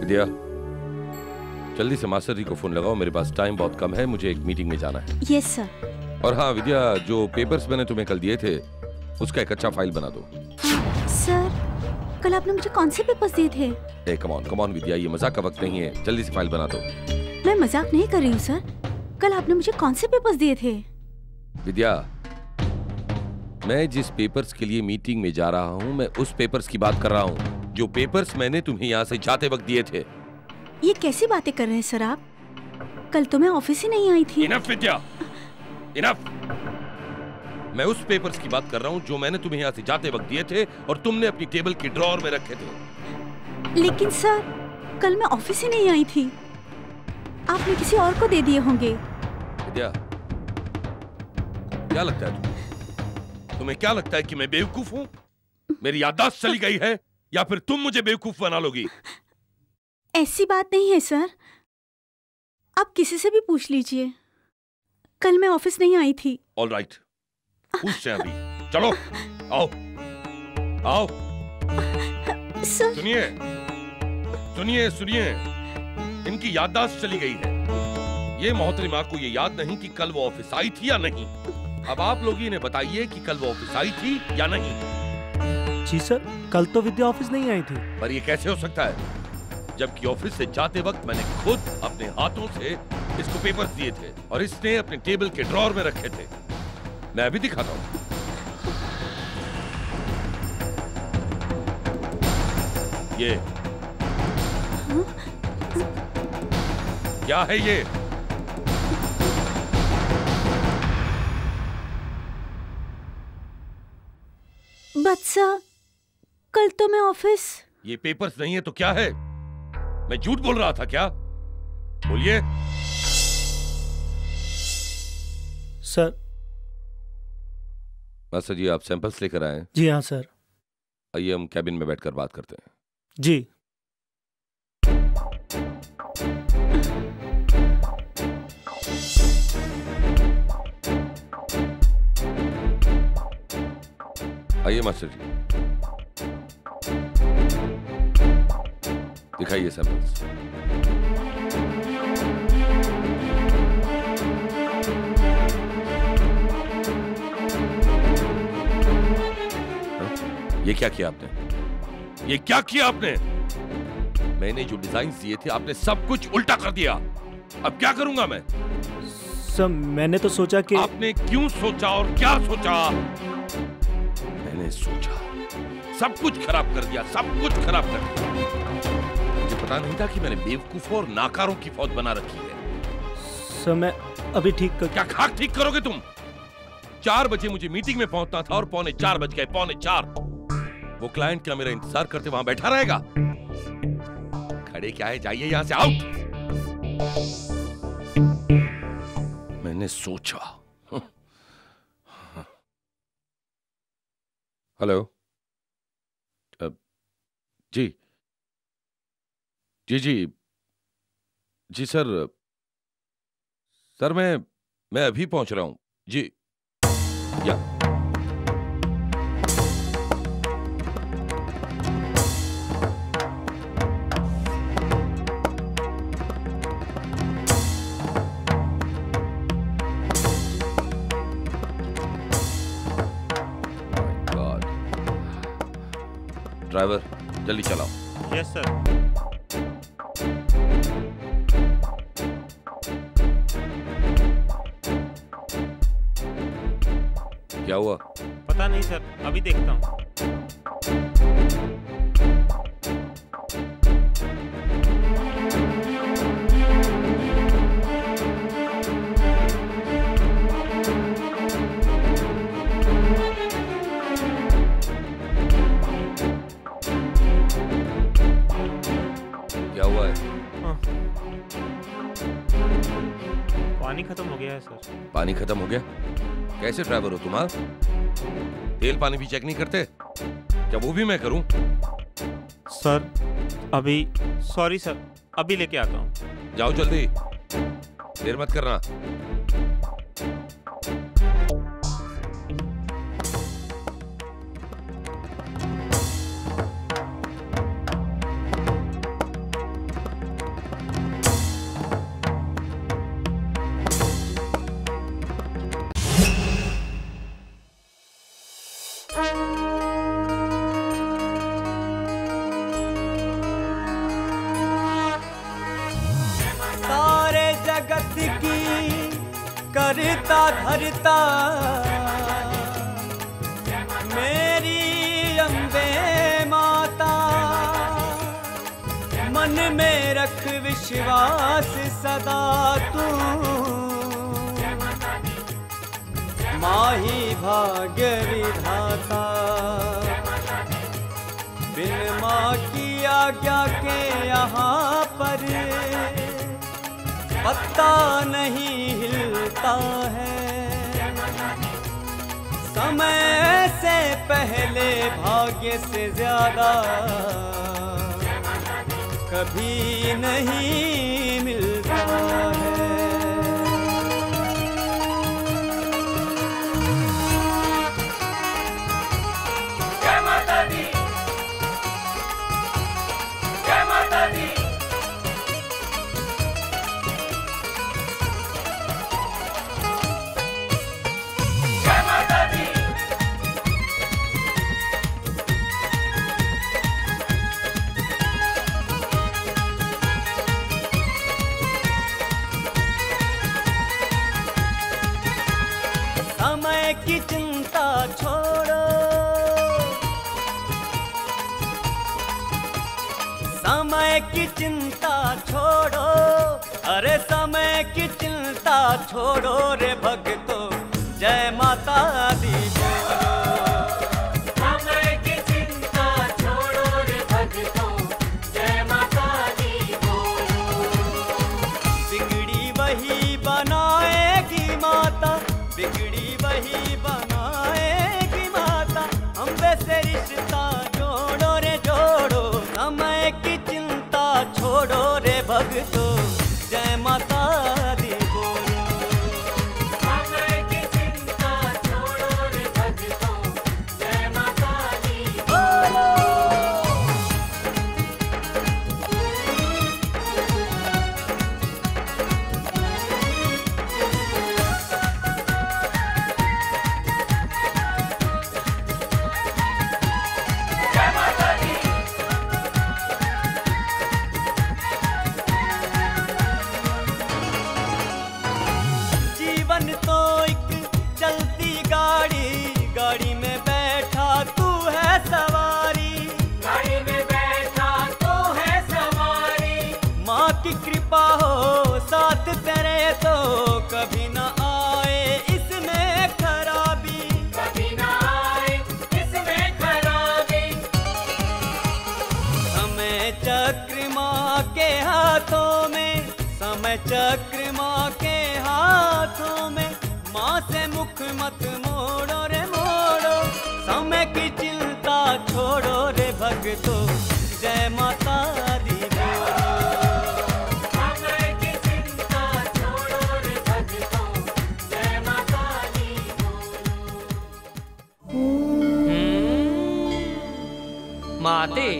विद्या, जल्दी से मास्टर जी को फोन लगाओ, मेरे पास टाइम बहुत कम है, मुझे एक मीटिंग में जाना है। Yes sir. और हाँ विद्या, जो पेपर्स मैंने तुम्हें कल दिए थे उसका एक अच्छा फाइल बना दो। सर, कल आपने मुझे कौन से पेपर्स दिए थे? ए कम ऑन विद्या, ये मजाक का वक्त नहीं है, जल्दी से फाइल बना दो। मैं मजाक नहीं कर रही हूँ सर। कल आपने मुझे कौन से पेपर्स दिए थे? विद्या, मैं जिस पेपर्स के लिए मीटिंग में जा रहा हूँ, मैं उस पेपर्स की बात कर रहा हूँ जो पेपर्स मैंने तुम्हें यहाँ से जाते वक्त दिए थे। ये कैसी बातें कर रहे हैं सर आप? कल तो मैं ऑफिस ही नहीं आई थी। Enough! मैं उस पेपर्स की बात कर रहा हूँ जो मैंने तुम्हें यहाँ से जाते वक्त दिए थे और तुमने अपनी टेबल के ड्रॉअर में रखे थे। लेकिन सर, कल मैं ऑफिस ही नहीं आई थी। आपने किसी और को दे दिए होंगे। विद्या, क्या लगता है तुम्हें क्या लगता है कि मैं बेवकूफ हूँ? मेरी याददाश्त चली गई है या फिर तुम मुझे बेवकूफ बना लोगी? ऐसी बात नहीं है सर, आप किसी से भी पूछ लीजिए। कल मैं ऑफिस नहीं आई थी। All right. पूछते हैं अभी। चलो, आओ। सुनिए, इनकी याददाश्त चली गई है। ये मोहतरमा को ये याद नहीं कि कल वो ऑफिस आई थी या नहीं। अब आप लोग इन्हें बताइए कि कल वो ऑफिस आई थी या नहीं। जी सर, कल तो विद्या ऑफिस नहीं आई थी। पर ये कैसे हो सकता है, जबकि ऑफिस से जाते वक्त मैंने खुद अपने हाथों से इसको पेपर्स दिए थे और इसने अपने टेबल के ड्रॉअर में रखे थे। मैं अभी दिखाता हूँ। क्या है ये? बच्चा, कल तो मैं ऑफिस। ये पेपर्स नहीं है तो क्या है? मैं झूठ बोल रहा था क्या? बोलिए। सर। मास्टर जी, आप सैंपल्स लेकर आए? जी हाँ सर। आइए हम कैबिन में बैठकर बात करते हैं। जी। आइए मास्टर जी, दिखाइए सैंपल्स। ये क्या किया आपने? ये क्या किया आपने? मैंने जो डिजाइन्स दिए थे आपने सब कुछ उल्टा कर दिया। अब क्या करूंगा मैं? सर मैंने तो सोचा कि। आपने क्यों सोचा और क्या सोचा? मैंने सोचा, सब कुछ खराब कर दिया, सब कुछ खराब कर दिया। मुझे पता नहीं था कि मैंने बेवकूफों और नाकारों की फौज बना रखी है। सर मैं अभी ठीक कर। क्या खाक ठीक करोगे तुम? 4 बजे मुझे मीटिंग में पहुंचना था और 3:45 बज गए। 3:45। वो क्लाइंट क्या मेरा इंतजार करते वहां बैठा रहेगा? खड़े क्या है, जाइए यहां से। आउट। मैंने सोचा। हेलो जी जी जी जी सर, सर मैं अभी पहुंच रहा हूं जी। या ड्राइवर जल्दी चलाओ। Yes sir. क्या हुआ? पता नहीं सर, अभी देखता हूँ। पानी खत्म हो गया है सर। पानी खत्म हो गया? कैसे ड्राइवर हो तुम? तेल पानी भी चेक नहीं करते? क्या वो भी मैं करूं? सर अभी, सॉरी सर, अभी लेके आता हूं। जाओ जल्दी, देर मत करना। धरता मेरी अम्बे माता, मन में रख विश्वास सदा तू। माही भाग्य विधाता, बिन माँ की आज्ञा के यहाँ पर पत्ता नहीं हिलता है। समय से पहले भाग्य से ज्यादा कभी नहीं मिलता है। समय की चिंता छोड़ो, अरे समय की चिंता छोड़ो रे भक्तो, जय माता दी बोलो। भक्तो जय माता दी बोलो, समय की चिंता छोड़ो रे भक्तो, जय माता दी बोलो। चक्र माँ के हाथों में, माँ से मुख मत मोड़ो रे मोड़ो, समय की चिंता छोड़ो रे भक्तो, जय माता दी बोलो। माते,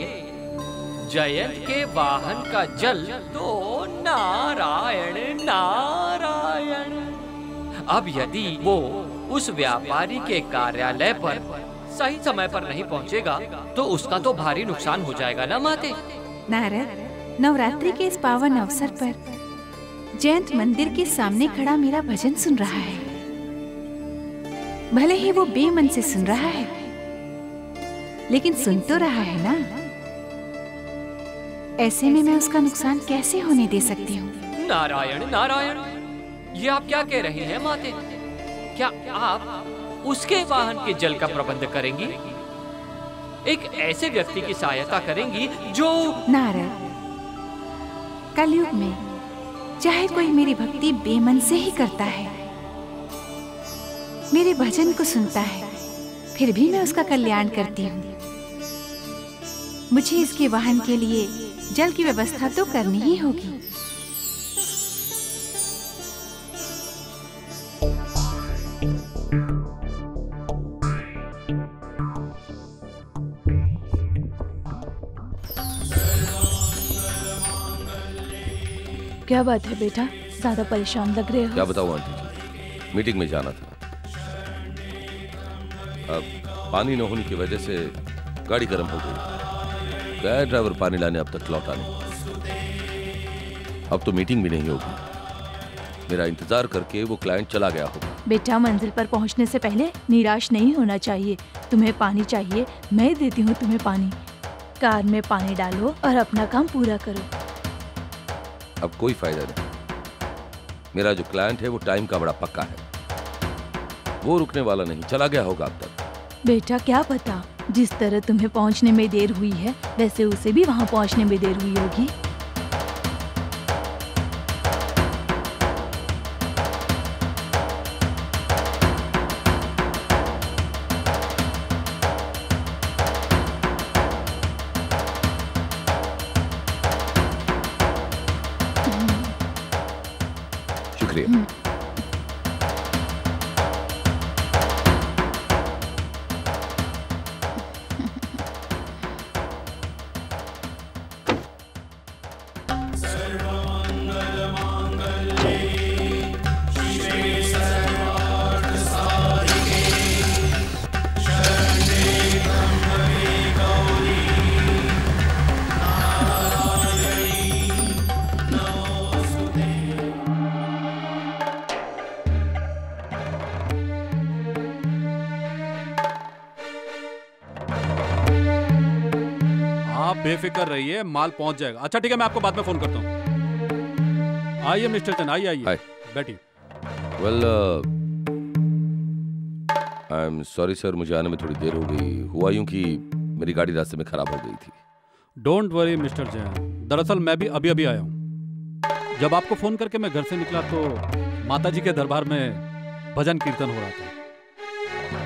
जयंत के वाहन का जल तो नारायण नारायण। अब यदि वो उस व्यापारी के कार्यालय पर सही समय पर नहीं पहुंचेगा तो उसका तो भारी नुकसान हो जाएगा ना माते। नारद, नवरात्रि के इस पावन अवसर पर जयंत मंदिर के सामने खड़ा मेरा भजन सुन रहा है, भले ही वो बेमन से सुन रहा है लेकिन सुन तो रहा है ना। ऐसे में मैं उसका नुकसान कैसे होने दे सकती हूँ। नारायण नारायण, ये आप क्या कह रही हैं माते? क्या आप उसके वाहन के जल का प्रबंध करेंगी? एक ऐसे व्यक्ति की सहायता करेंगी जो नारद, कलयुग में चाहे कोई मेरी भक्ति बेमन से ही करता है, मेरे भजन को सुनता है, फिर भी मैं उसका कल्याण करती हूँ। मुझे इसके वाहन के लिए जल की व्यवस्था तो करनी ही होगी। क्या बात है बेटा, ज्यादा परेशान लग रहे हो। क्या बताऊं आंटी जी, मीटिंग में जाना था, अब पानी न होने की वजह से गाड़ी गर्म हो गई। गया ड्राइवर पानी लाने, अब तक लौटा नहीं। अब तो मीटिंग भी नहीं होगी, मेरा इंतजार करके वो क्लाइंट चला गया होगा। बेटा, मंजिल पर पहुंचने से पहले निराश नहीं होना चाहिए। तुम्हें पानी चाहिए, मैं देती हूँ तुम्हें पानी। कार में पानी डालो और अपना काम पूरा करो। अब कोई फायदा नहीं, मेरा जो क्लाइंट है वो टाइम का बड़ा पक्का है, वो रुकने वाला नहीं, चला गया होगा अब तक। बेटा क्या पता, जिस तरह तुम्हें पहुंचने में देर हुई है वैसे उसे भी वहां पहुंचने में देर हुई होगी। शुक्रिया। बेफिक्र रहिए, माल पहुंच जाएगा। अच्छा ठीक है, मैं आपको बाद में फोन करता हूँ। आइए मिस्टर चंद, आइए आइए बैठिए। Well I am sorry sir, मुझे आने में थोड़ी देर हो गई। हुआ यूं कि मेरी गाड़ी रास्ते में खराब हो गई थी। डोंट वरी मिस्टर जैन, दरअसल मैं भी अभी अभी आया हूँ। जब आपको फ़ोन करके मैं घर से निकला तो माताजी के दरबार में भजन कीर्तन हो रहा था,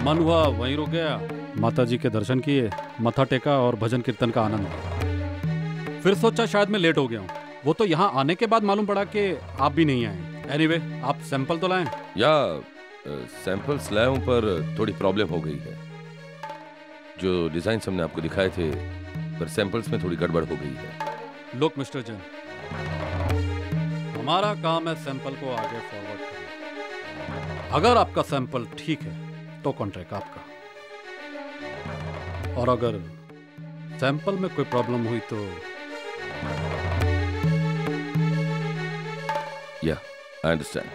मन हुआ वहीं रुक गया। माताजी के दर्शन किए, मत्था टेका और भजन कीर्तन का आनंद लिया। फिर सोचा शायद मैं लेट हो गया हूँ, वो तो यहाँ आने के बाद मालूम पड़ा कि आप भी नहीं आए। एनीवे, आप सैंपल तो लाएं? या सैंपल्स लाए हूं, पर थोड़ी प्रॉब्लम हो गई है। जो डिजाइन हमने आपको दिखाए थे, पर सैंपल्स में थोड़ी गड़बड़ हो गई है। लुक मिस्टर जैन, हमारा काम है सैंपल को आगे फॉरवर्ड करना। अगर आपका सैंपल ठीक है तो कॉन्ट्रैक्ट आपका, और अगर सैंपल में कोई प्रॉब्लम हुई तो I understand.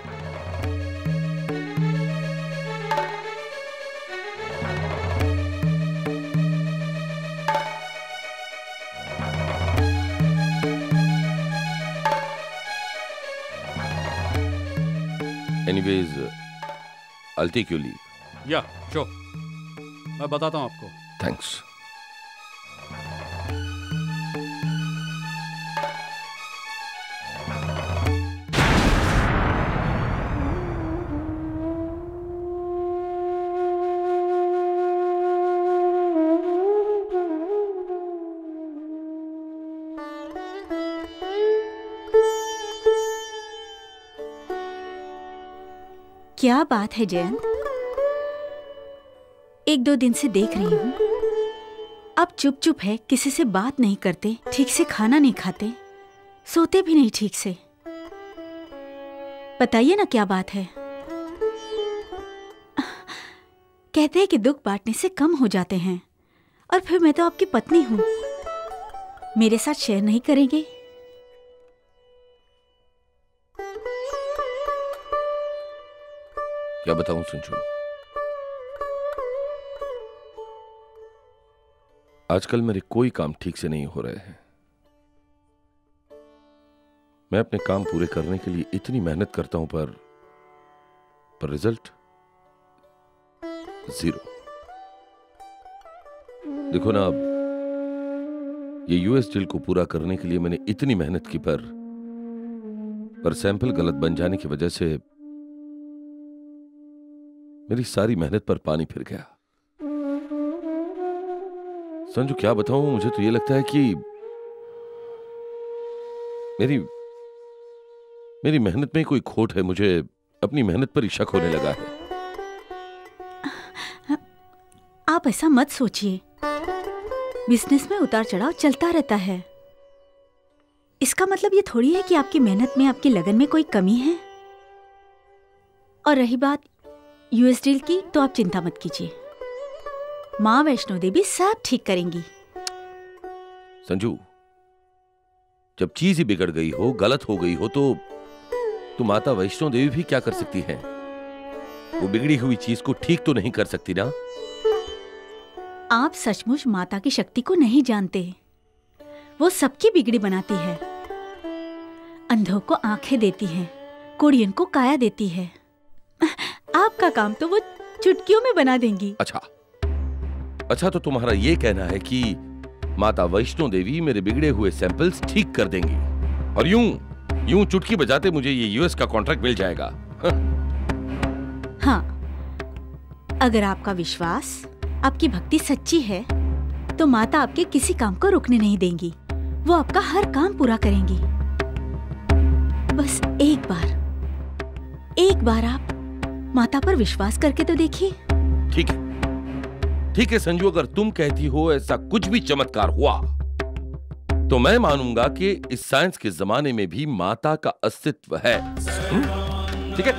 Anyways, I'll take your leave. Yeah, sure. मैं बताता हूँ आपको. Thanks. क्या बात है जयंत, एक दो दिन से देख रही हूँ आप चुप चुप है, किसी से बात नहीं करते, ठीक से खाना नहीं खाते, सोते भी नहीं ठीक से। बताइए ना क्या बात है। कहते हैं कि दुख बांटने से कम हो जाते हैं, और फिर मैं तो आपकी पत्नी हूँ, मेरे साथ शेयर नहीं करेंगे? क्या बताऊं संजू, आजकल मेरे कोई काम ठीक से नहीं हो रहे हैं। मैं अपने काम पूरे करने के लिए इतनी मेहनत करता हूं, पर रिजल्ट जीरो। देखो ना, अब ये यूएस डील को पूरा करने के लिए मैंने इतनी मेहनत की, पर सैंपल गलत बन जाने की वजह से मेरी सारी मेहनत पर पानी फिर गया। संजू क्या बताऊं, मुझे तो ये लगता है कि मेरी मेहनत में कोई खोट है। मुझे अपनी मेहनत पर ही शक होने लगा है। आप ऐसा मत सोचिए, बिजनेस में उतार चढ़ाव चलता रहता है। इसका मतलब ये थोड़ी है कि आपकी मेहनत में, आपकी लगन में कोई कमी है। और रही बात यूएस डील की, तो आप चिंता मत कीजिए, माँ वैष्णो देवी सब ठीक करेंगी। संजू, जब चीज ही बिगड़ गई हो, गलत हो गई हो, तो माता वैष्णो देवी भी क्या कर सकती हैं? वो बिगड़ी हुई चीज को ठीक तो नहीं कर सकती ना। आप सचमुच माता की शक्ति को नहीं जानते, वो सबकी बिगड़ी बनाती है, अंधों को आंखें देती है, कोड़ियों को काया देती है। आपका काम तो वो चुटकियों में बना देंगी। अच्छा, तो तुम्हारा ये कहना है कि माता वैष्णो देवी मेरे बिगड़े हुए सैंपल्स ठीक कर देंगी, और यूं चुटकी बजाते मुझे ये यूएस का कॉन्ट्रैक्ट मिल जाएगा। हाँ, अगर आपका विश्वास, आपकी भक्ति सच्ची है, तो माता आपके किसी काम को रुकने नहीं देंगी, वो आपका हर काम पूरा करेंगी। बस एक बार आप माता पर विश्वास करके तो देखिए। ठीक है संजू, अगर तुम कहती हो ऐसा कुछ भी चमत्कार हुआ तो मैं मानूंगा कि इस साइंस के जमाने में भी माता का अस्तित्व है। ठीक है,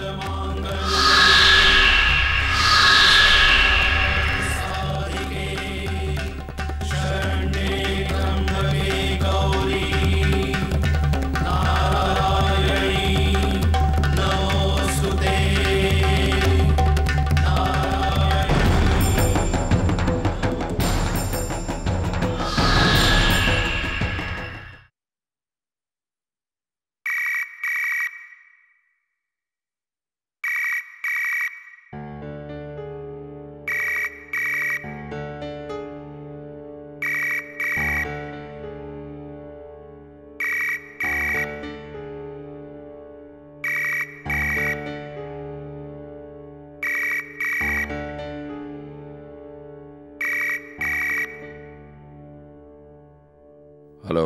हेलो,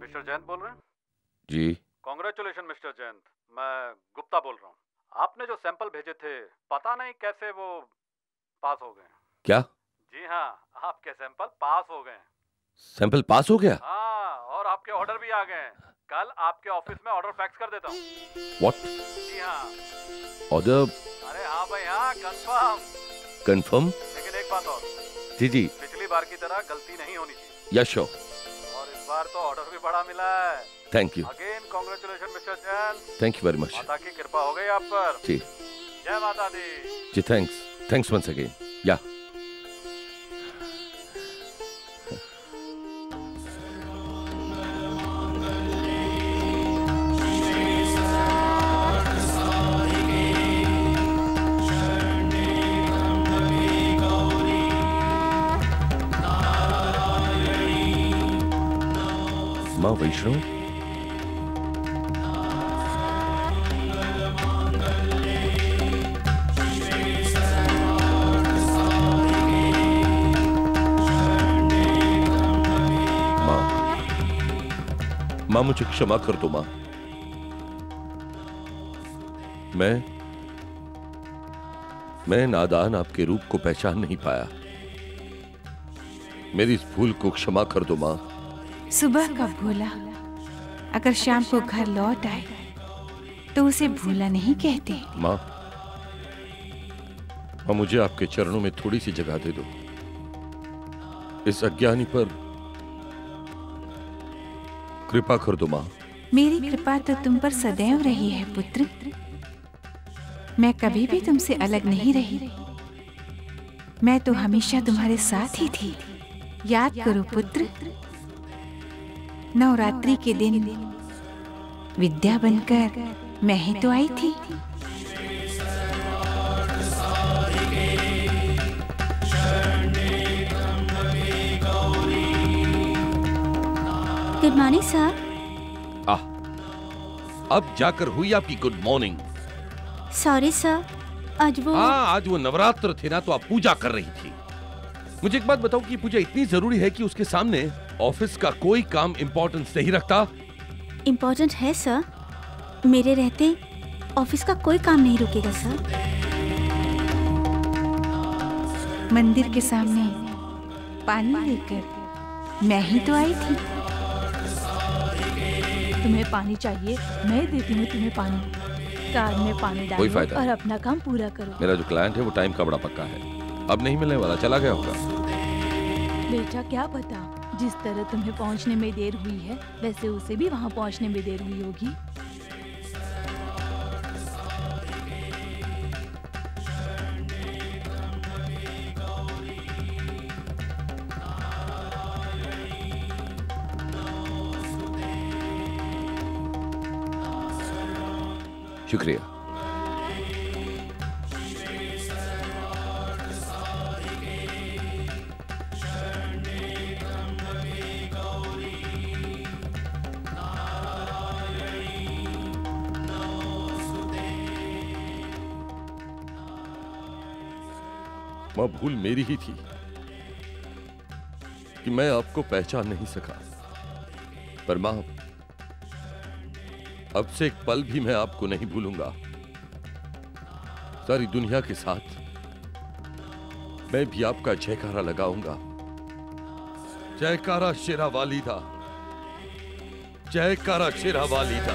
मिस्टर जैन बोल रहे हैं जी। कांग्रेचुलेशन मिस्टर जैन, मैं गुप्ता बोल रहा हूँ। आपने जो सैंपल भेजे थे, पता नहीं कैसे वो पास हो गए। क्या? जी हाँ, आपके सैंपल पास हो गए। सैंपल पास हो गया? हाँ, और आपके ऑर्डर भी आ गए। कल आपके ऑफिस में ऑर्डर फैक्स कर देता हूँ। व्हाट? जी हाँ, ऑर्डर। अरे हाँ भाई हाँ, कंफर्म कंफर्म। लेकिन एक बात और। जी, पिछली बार की तरह गलती नहीं होनी चाहिए। Yes sure. बार तो ऑर्डर भी बड़ा मिला है। Thank you again, congratulation mister Jain. Thank you very much. माता की कृपा हो गई आप पर जी। जय माता दी जी। Thanks thanks once again. या वैष्णो, माँ मुझे क्षमा कर दो माँ। मैं नादान आपके रूप को पहचान नहीं पाया। मेरी इस भूल को क्षमा कर दो माँ। सुबह का भूला अगर शाम को घर लौट आए तो उसे भूला नहीं कहते। माँ, मुझे आपके चरणों में थोड़ी सी जगह दे दो। इस अज्ञानी पर कृपा कर दो माँ। मेरी कृपा तो तुम पर सदैव रही है पुत्र। मैं कभी भी तुमसे अलग नहीं रही। मैं तो हमेशा तुम्हारे साथ ही थी। याद करो पुत्र, नवरात्रि के दिन विद्या बनकर मैं ही तो आई थी। Good morning sir. अब जाकर हुई आपकी गुड मॉर्निंग। सॉरी सर, आज वो नवरात्र थे ना, तो आप पूजा कर रही थी। मुझे एक बात बताओ कि पूजा इतनी जरूरी है कि उसके सामने ऑफिस का कोई काम इम्पोर्टेंस नहीं रखता? इम्पोर्टेंट है सर, मेरे रहते ऑफिस का कोई काम नहीं रुकेगा सर। मंदिर के सामने पानी लेकर मैं ही तो आई थी। तुम्हें पानी चाहिए, मैं देती हूँ तुम्हें पानी। कार में पानी डालो और अपना काम पूरा करो। मेरा जो क्लाइंट है वो टाइम का बड़ा पक्का है, अब नहीं मिलने वाला, चला गया होगा। बेटा क्या पता, जिस तरह तुम्हें पहुंचने में देर हुई है वैसे उसे भी वहां पहुंचने में देर हुई होगी। शुक्रिया। भूल मेरी ही थी कि मैं आपको पहचान नहीं सका। पर मां, अब से एक पल भी मैं आपको नहीं भूलूंगा। सारी दुनिया के साथ मैं भी आपका जयकारा लगाऊंगा। जयकारा शेरा वालिदा, जयकारा शेरा वालिदा।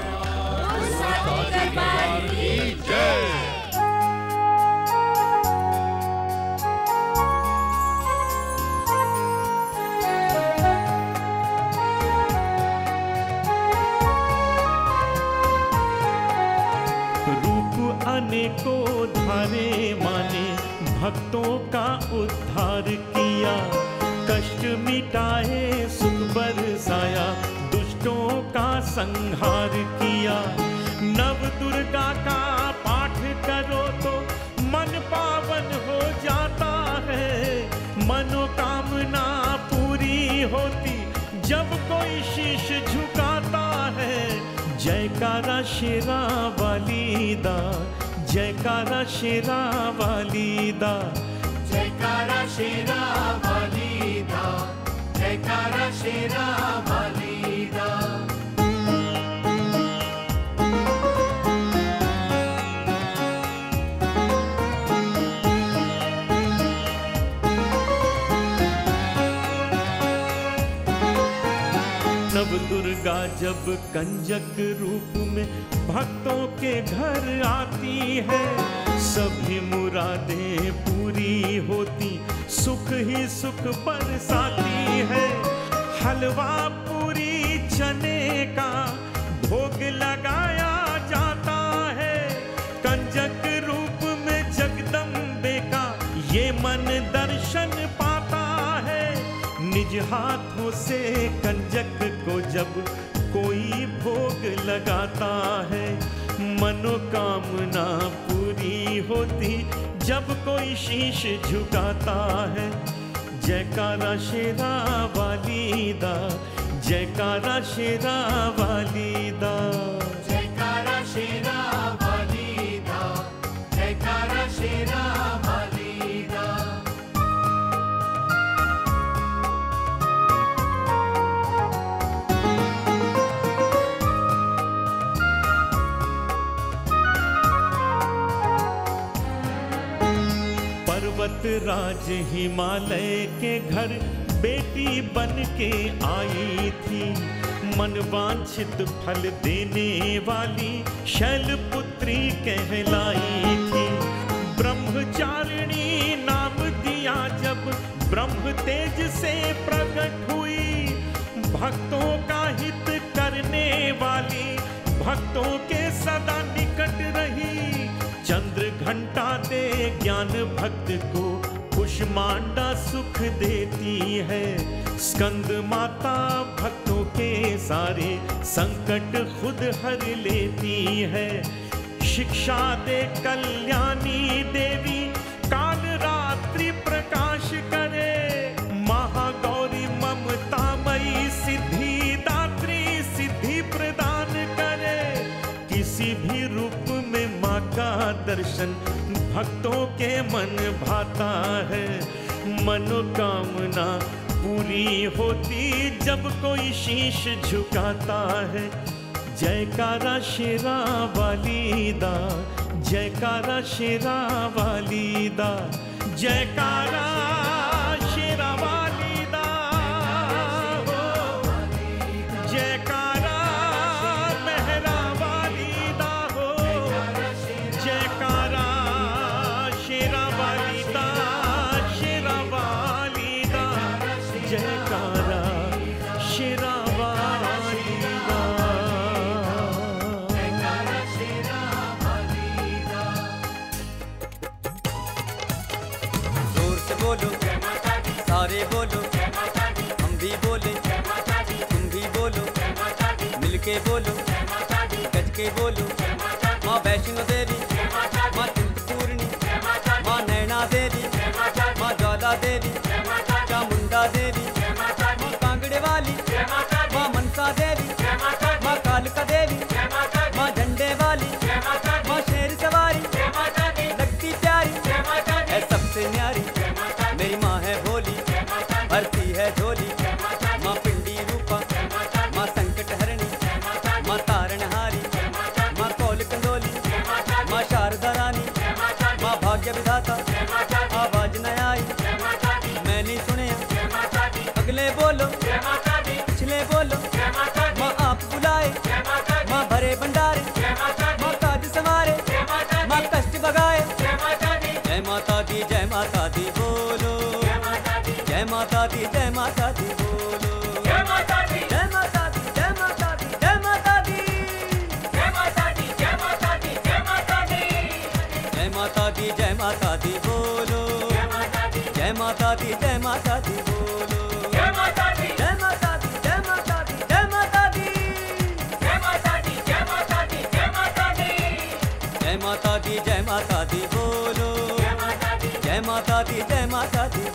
को धारे माने भक्तों का उद्धार किया, कष्ट मिटाए सुख बरसाया, दुष्टों का संहार किया। नव दुर्गा का पाठ करो तो मन पावन हो जाता है, मनोकामना पूरी होती जब कोई शीश झुकाता है। जयकारा शेरा वालिदा, जयकारा शेरा वालिदा, जयकारा शेरा वालिदा, जयकारा शेरा वालिदा, जयकारा शेरा मालीदा। नव दुर्गा जब कंजक रूप में भक्तों के घर आती है, सभी मुरादें पूरी होती, सुख ही सुख बरसाती है। हलवा पूरी चने का भोग लगाया जाता है, कंजक रूप में जगदम्बे का ये मन दर्शन पाता है। निज हाथों से कंजक को जब कोई भोग लगाता है, मनोकामना पूरी होती जब कोई शीश झुकाता है। जयकारा शेरा वालिदा, जयकारा शेरा वालिदा, जयकारा शेरा वालिदा, जयकारा शेरा वालिदा। पर्वत राज हिमालय के घर बेटी बन के आई थी, मनवांछित फल देने वाली शैलपुत्री कहलाई थी। ब्रह्मचारिणी नाम दिया जब ब्रह्म तेज से प्रकट हुई, भक्तों का हित करने वाली भक्तों के सदा निकट रही। चंद्र घंटा दे ज्ञान भक्त को कुष्मांडा सुख देती है, स्कंद माता भक्तों के सारे संकट खुद हर लेती है। शिक्षा दे कल्याणी देवी, काल रात्रि प्रकाश करे, महागौरी ममतामयी सिद्धि दात्री सिद्धि प्रदान करे। किसी भी रूप में माँ का दर्शन भक्तों के मन भाता है, मनोकामना पूरी होती जब कोई शीश झुकाता है। जयकारा शेरा वालिदा, जयकारा शेरा वालिदा, जयकारा शेरा वालिदा। बोलो हम भी बोले, तुम भी बोलो, मिलके बोलो, गज के बोलो। माँ वैष्णो देवी, माँ चिंतपूर्णी, माँ नैना देवी, माँ ज्वाला देवी, चामुंडा देवी, माँ कांगड़े वाली, माँ मनसा देवी, माँ कालका देवी, माँ झंडे वाली, माँ शेर सवारी, लगती प्यारी है सबसे न्यारी। मेरी माँ है भोली, भरती है झोली, माँ पिंडी रूपा, माँ संकट हरणी, माँ तारणहारी, माँ कौल कंदोली, माँ शारदा रानी, माँ भाग्य विधाता, आवाज न आई मैंने सुने। अगले बोलो पिछले बोलो, माँ आप बुलाए, माँ भरे भंडारे, माँ काज संवारे, माँ कष्ट भगाए। जय माता दी, जय माता दी बोलो, जय माता दी, जय माता दी बोलो, जय माता दी, जय माता दी, जय माता दी, जय माता दी, जय माता दी, जय माता दी, जय माता दी, जय माता दी, जय माता दी बोलो, जय माता दी, जय माता दी बोलो, जय माता दी, जय माता दी, जय माता दी, जय माता दी, जय माता दी, जय माता दी, जय माता दी, जय माता दी, जय माता दी बोलो, जय माता दी, जय माता दी।